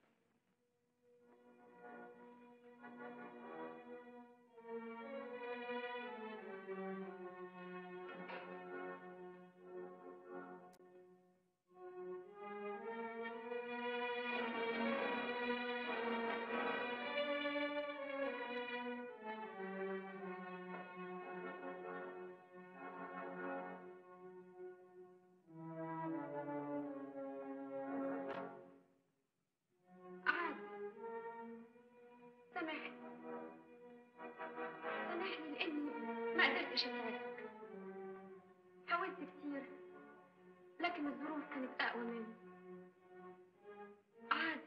حاولت كتير لكن الظروف كانت أقوى مني. عادي.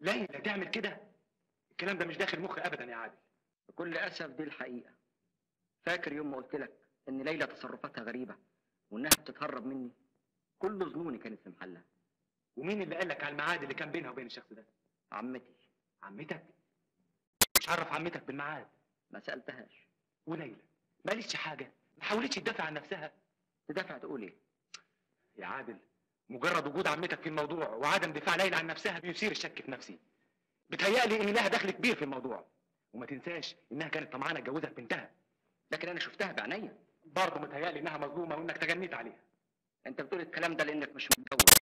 ليلى تعمل كده؟ الكلام ده مش داخل مخي أبدا يا عادل. بكل أسف دي الحقيقة. فاكر يوم ما قلت لك إن ليلى تصرفاتها غريبة وإنها بتتهرب مني؟ كل ظنوني كانت في محلها. ومين اللي قال لك على الميعاد اللي كان بينها وبين الشخص ده؟ عمتي. عمتك؟ مش عرف عمتك بالميعاد؟ ما سألتهاش. وليلى ما قالتش حاجة؟ ما حاولتش تدافع عن نفسها؟ تدافع تقول إيه؟ يا عادل مجرد وجود عمتك في الموضوع وعدم دفاع ليلى عن نفسها بيثير الشك في نفسي. بتهيألي إن لها دخل كبير في الموضوع، وما تنساش إنها كانت طمعانة اتجوزها بنتها. لكن أنا شفتها بعينيا. برضه متهيألي إنها مظلومة وإنك تجنيت عليها. أنت بتقول الكلام ده لأنك مش متجوز.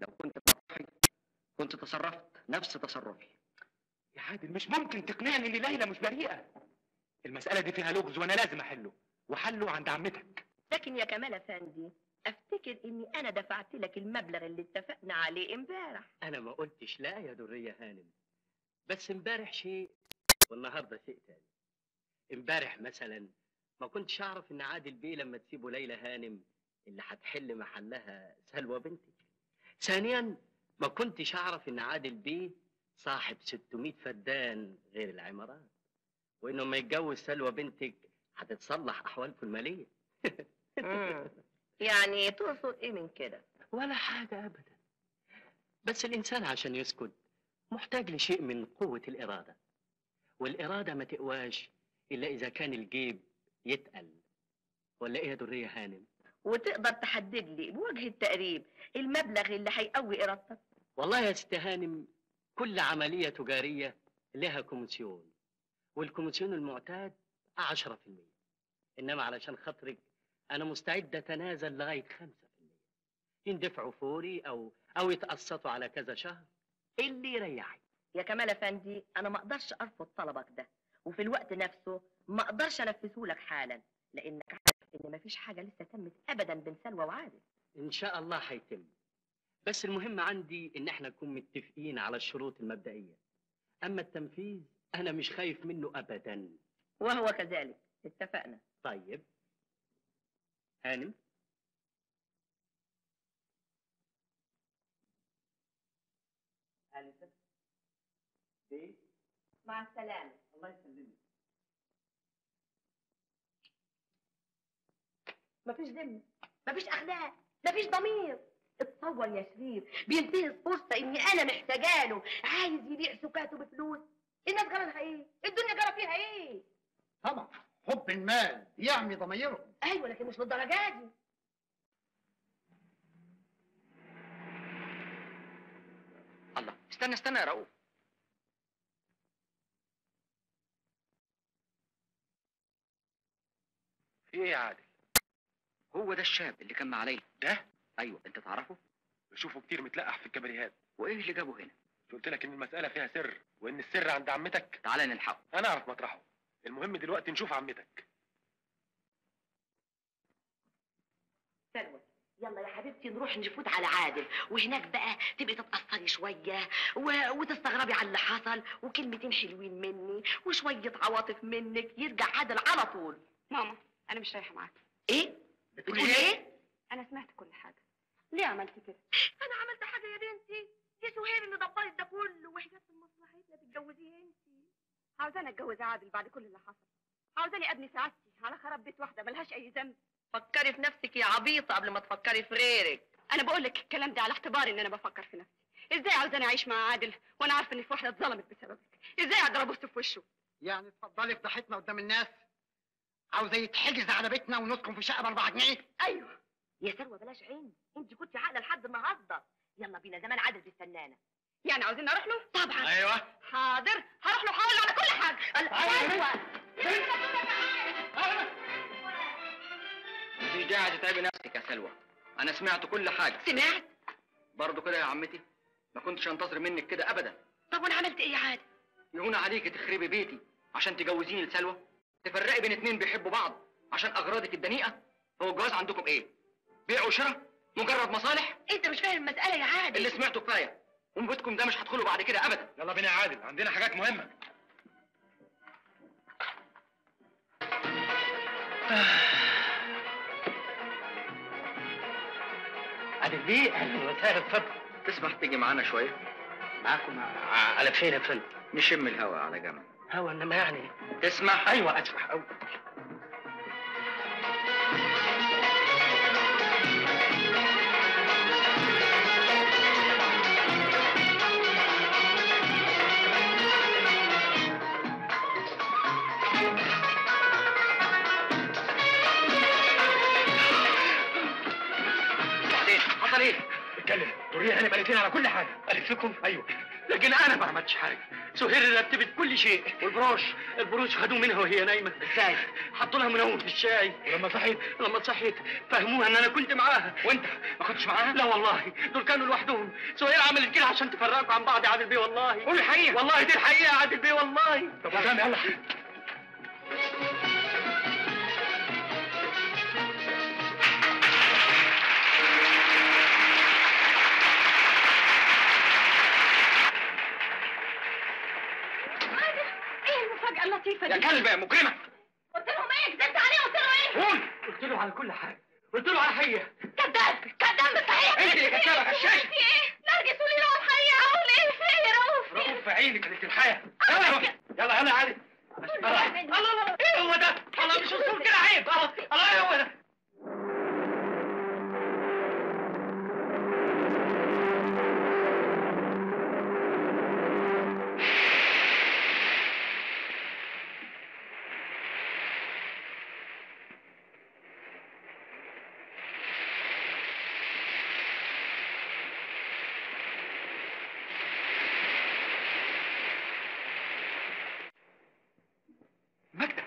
لو كنت مضحي كنت تصرفت نفس تصرفي. يا عادل مش ممكن تقنعني إن ليلى مش بريئة. المسألة دي فيها لغز وأنا لازم أحله، وحله عند عمتك. لكن يا كمال أفندي أفتكر إني أنا دفعت لك المبلغ اللي اتفقنا عليه إمبارح. أنا ما قلتش لا يا دريه هانم. بس إمبارح شيء والنهارده شيء تاني. إمبارح مثلا ما كنتش أعرف إن عادل بيه لما تسيبه ليلى هانم اللي هتحل محلها سلوى بنتك. ثانيا ما كنتش أعرف إن عادل بيه صاحب 600 فدان غير العمارات، وإنه ما يتجوز سلوى بنتك هتتصلح أحوالكم المالية. يعني تقصد إيه من كده؟ ولا حاجة أبدا، بس الإنسان عشان يسكت محتاج لشيء من قوة الإرادة، والإرادة ما تقواش إلا إذا كان الجيب يتقل. ولا إيه يا دريه هانم؟ وتقدر تحدد لي بوجه التقريب المبلغ اللي هيقوي ارادتك؟ والله يا ست هانم كل عمليه تجاريه لها كوميسيون، والكوميسيون المعتاد 10%، انما علشان خاطرك انا مستعد اتنازل لغايه 5%، يندفعوا فوري او يتقسطوا على كذا شهر اللي يريحك. يا كمال افندي انا ما اقدرش ارفض طلبك ده، وفي الوقت نفسه ما اقدرش انفذه لك حالا، لانك إن مفيش حاجة لسه تمت أبدا بين سلوى وعادل. إن شاء الله هيتم، بس المهم عندي إن إحنا نكون متفقين على الشروط المبدئية، أما التنفيذ أنا مش خايف منه أبدا. وهو كذلك، اتفقنا. طيب هانم ألف ب مع السلامة. الله يسلمك. مفيش ذنب، مفيش اخلاق، مفيش ضمير. اتصور يا شريف بينتهي الفرصه اني انا محتاجاله، عايز يبيع سكاته بفلوس. الناس جرالها ايه؟ الدنيا جرى فيها ايه؟ طبعا حب المال يعمي ضميرهم. ايوه لكن مش للدرجه دي. الله استنى استنى يا رؤوف. في ايه يا عادل؟ هو ده الشاب اللي كان مع ليلى ده؟ ايوه انت تعرفه؟ بشوفه كتير متلقح في الكباريهات. وايه اللي جابه هنا؟ قلت لك ان المساله فيها سر، وان السر عند عمتك. تعالى نلحقه، انا اعرف مطرحه. المهم دلوقتي نشوف عمتك. سلوى يلا يا حبيبتي نروح نفوت على عادل، وهناك بقى تبقي تتاثري شويه وتستغربي على اللي حصل، وكلمتين حلوين مني وشويه عواطف منك يرجع عادل على طول. ماما انا مش رايحه معاك. ايه؟ بتقولي ايه؟ أنا سمعت كل حاجة، ليه عملت كده؟ انا عملت حاجه يا بنتي؟ دي سهير اللي دبرت ده كله وحاجات في مصلحتنا. تتجوزيه انتي؟ عاوزاني اتجوز عادل بعد كل اللي حصل؟ عاوزاني ابني سعادتي على خراب بيت واحده ملهاش اي ذنب؟ فكري في نفسك يا عبيطه قبل ما تفكري في غيرك. انا بقول لك الكلام ده على اعتبار ان انا بفكر في نفسي. ازاي عاوزاني اعيش مع عادل وانا عارفه ان في واحده اتظلمت بسببك؟ ازاي اضرب وسط في وشه؟ يعني اتفضلي فضحتنا قدام الناس؟ عاوزة يتحجز على بيتنا ونسكن في شقه ب4 جنيه؟ ايوه يا سلوى بلاش عين، انت كنت عاقله لحد النهارده. يلا بينا زمان عادل بالفنانه. يعني عاوزين نروح له؟ طبعا. ايوه حاضر، هروح له احاول على كل حاجه. ايوه دي قاعده تتعبي نفسك يا سلوى، انا سمعت كل حاجه. سمعت؟ برضه كده يا عمتي؟ ما كنتش انتظر منك كده ابدا. طب وانا عملت ايه يا عادل؟ يهون عليكي تخربي بيتي عشان تجوزيني لسلوى؟ تفرقي بين اتنين بيحبوا بعض عشان اغراضك الدنيئه؟ هو الجواز عندكم ايه؟ بيع وشراء؟ مجرد مصالح؟ انت مش فاهم المساله يا عادل. اللي سمعته كفايه، وبيتكم ده مش هدخله بعد كده ابدا. يلا بينا يا عادل، عندنا حاجات مهمه. عادل بيه اهلا وسهلا، اتفضل. تسمح تيجي معانا شويه؟ معاكم على فين يا فندم؟ نشم الهوا على جنب. هوا انما يعني تسمح؟ ايوه اسمح. اول بعدين حصل ايه؟ اتكلم. دريه هنبقى الاثنين على كل حاجه. قالت لكم؟ ايوه لكن انا ما عملتش حاجه. سهير رتبت كل شيء، والبروش خدوه منها وهي نايمه. ازاي؟ حطوا لها منوم في الشاي، ولما صحيت فهموها ان انا كنت معاها. وانت ما كنتش معاها؟ لا والله، دول كانوا لوحدهم. سهير عملت كده عشان تفرقوا عن بعض يا عادل بيه. والله قول الحقيقه. والله دي الحقيقه يا عادل بيه والله. طب قدام يلا. يا كلبة مجرمة. قلت لهم ايه؟ كذبت عليه. قلت له ايه؟ قول. قلت له على كل حاجة، قلت له على الحقيقة. كذاب صحيح. انت اللي كذابة غشاشة. انت ايه؟ نرجس قولي له الحقيقة. اقول ايه فيا رؤوف؟ رؤوف في عينك انت الحياة. يلا يا عادل. الله الله ايه هو ده؟ الله مش اسلوب كده عيب. الله ايه هو ده؟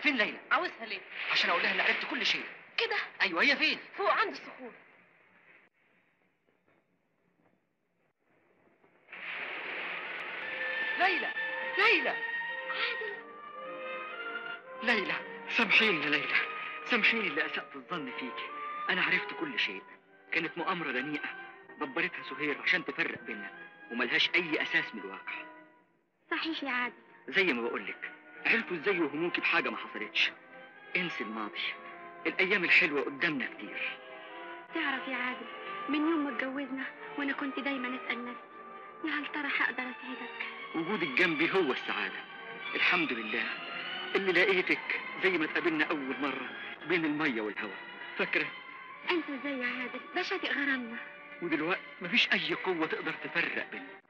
فين ليلى؟ عاوزها ليه؟ عشان اقول لها اني عرفت كل شيء. كده؟ ايوه. هي فين؟ فوق عند الصخور. ليلى ليلى. عادل. ليلى سامحيني يا ليلى، سامحيني اللي اسأت الظن فيكي. انا عرفت كل شيء، كانت مؤامرة دنيئة دبرتها سهير عشان تفرق بينا، وملهاش اي اساس من الواقع. صحيح يا عادل. زي ما بقول لك، عرفوا ازاي يوهموكي بحاجه ما حصلتش. انسي الماضي، الايام الحلوه قدامنا كتير. تعرف يا عادل، من يوم ما اتجوزنا وانا كنت دايما اسال نفسي يا هل ترى هقدر اسعدك؟ وجودك جنبي هو السعاده. الحمد لله اللي لقيتك زي ما اتقابلنا اول مره بين الميه والهواء. فاكره؟ انت ازاي يا عادل؟ ده شاطئ غرامنا. ودلوقتي مفيش اي قوه تقدر تفرق بينا.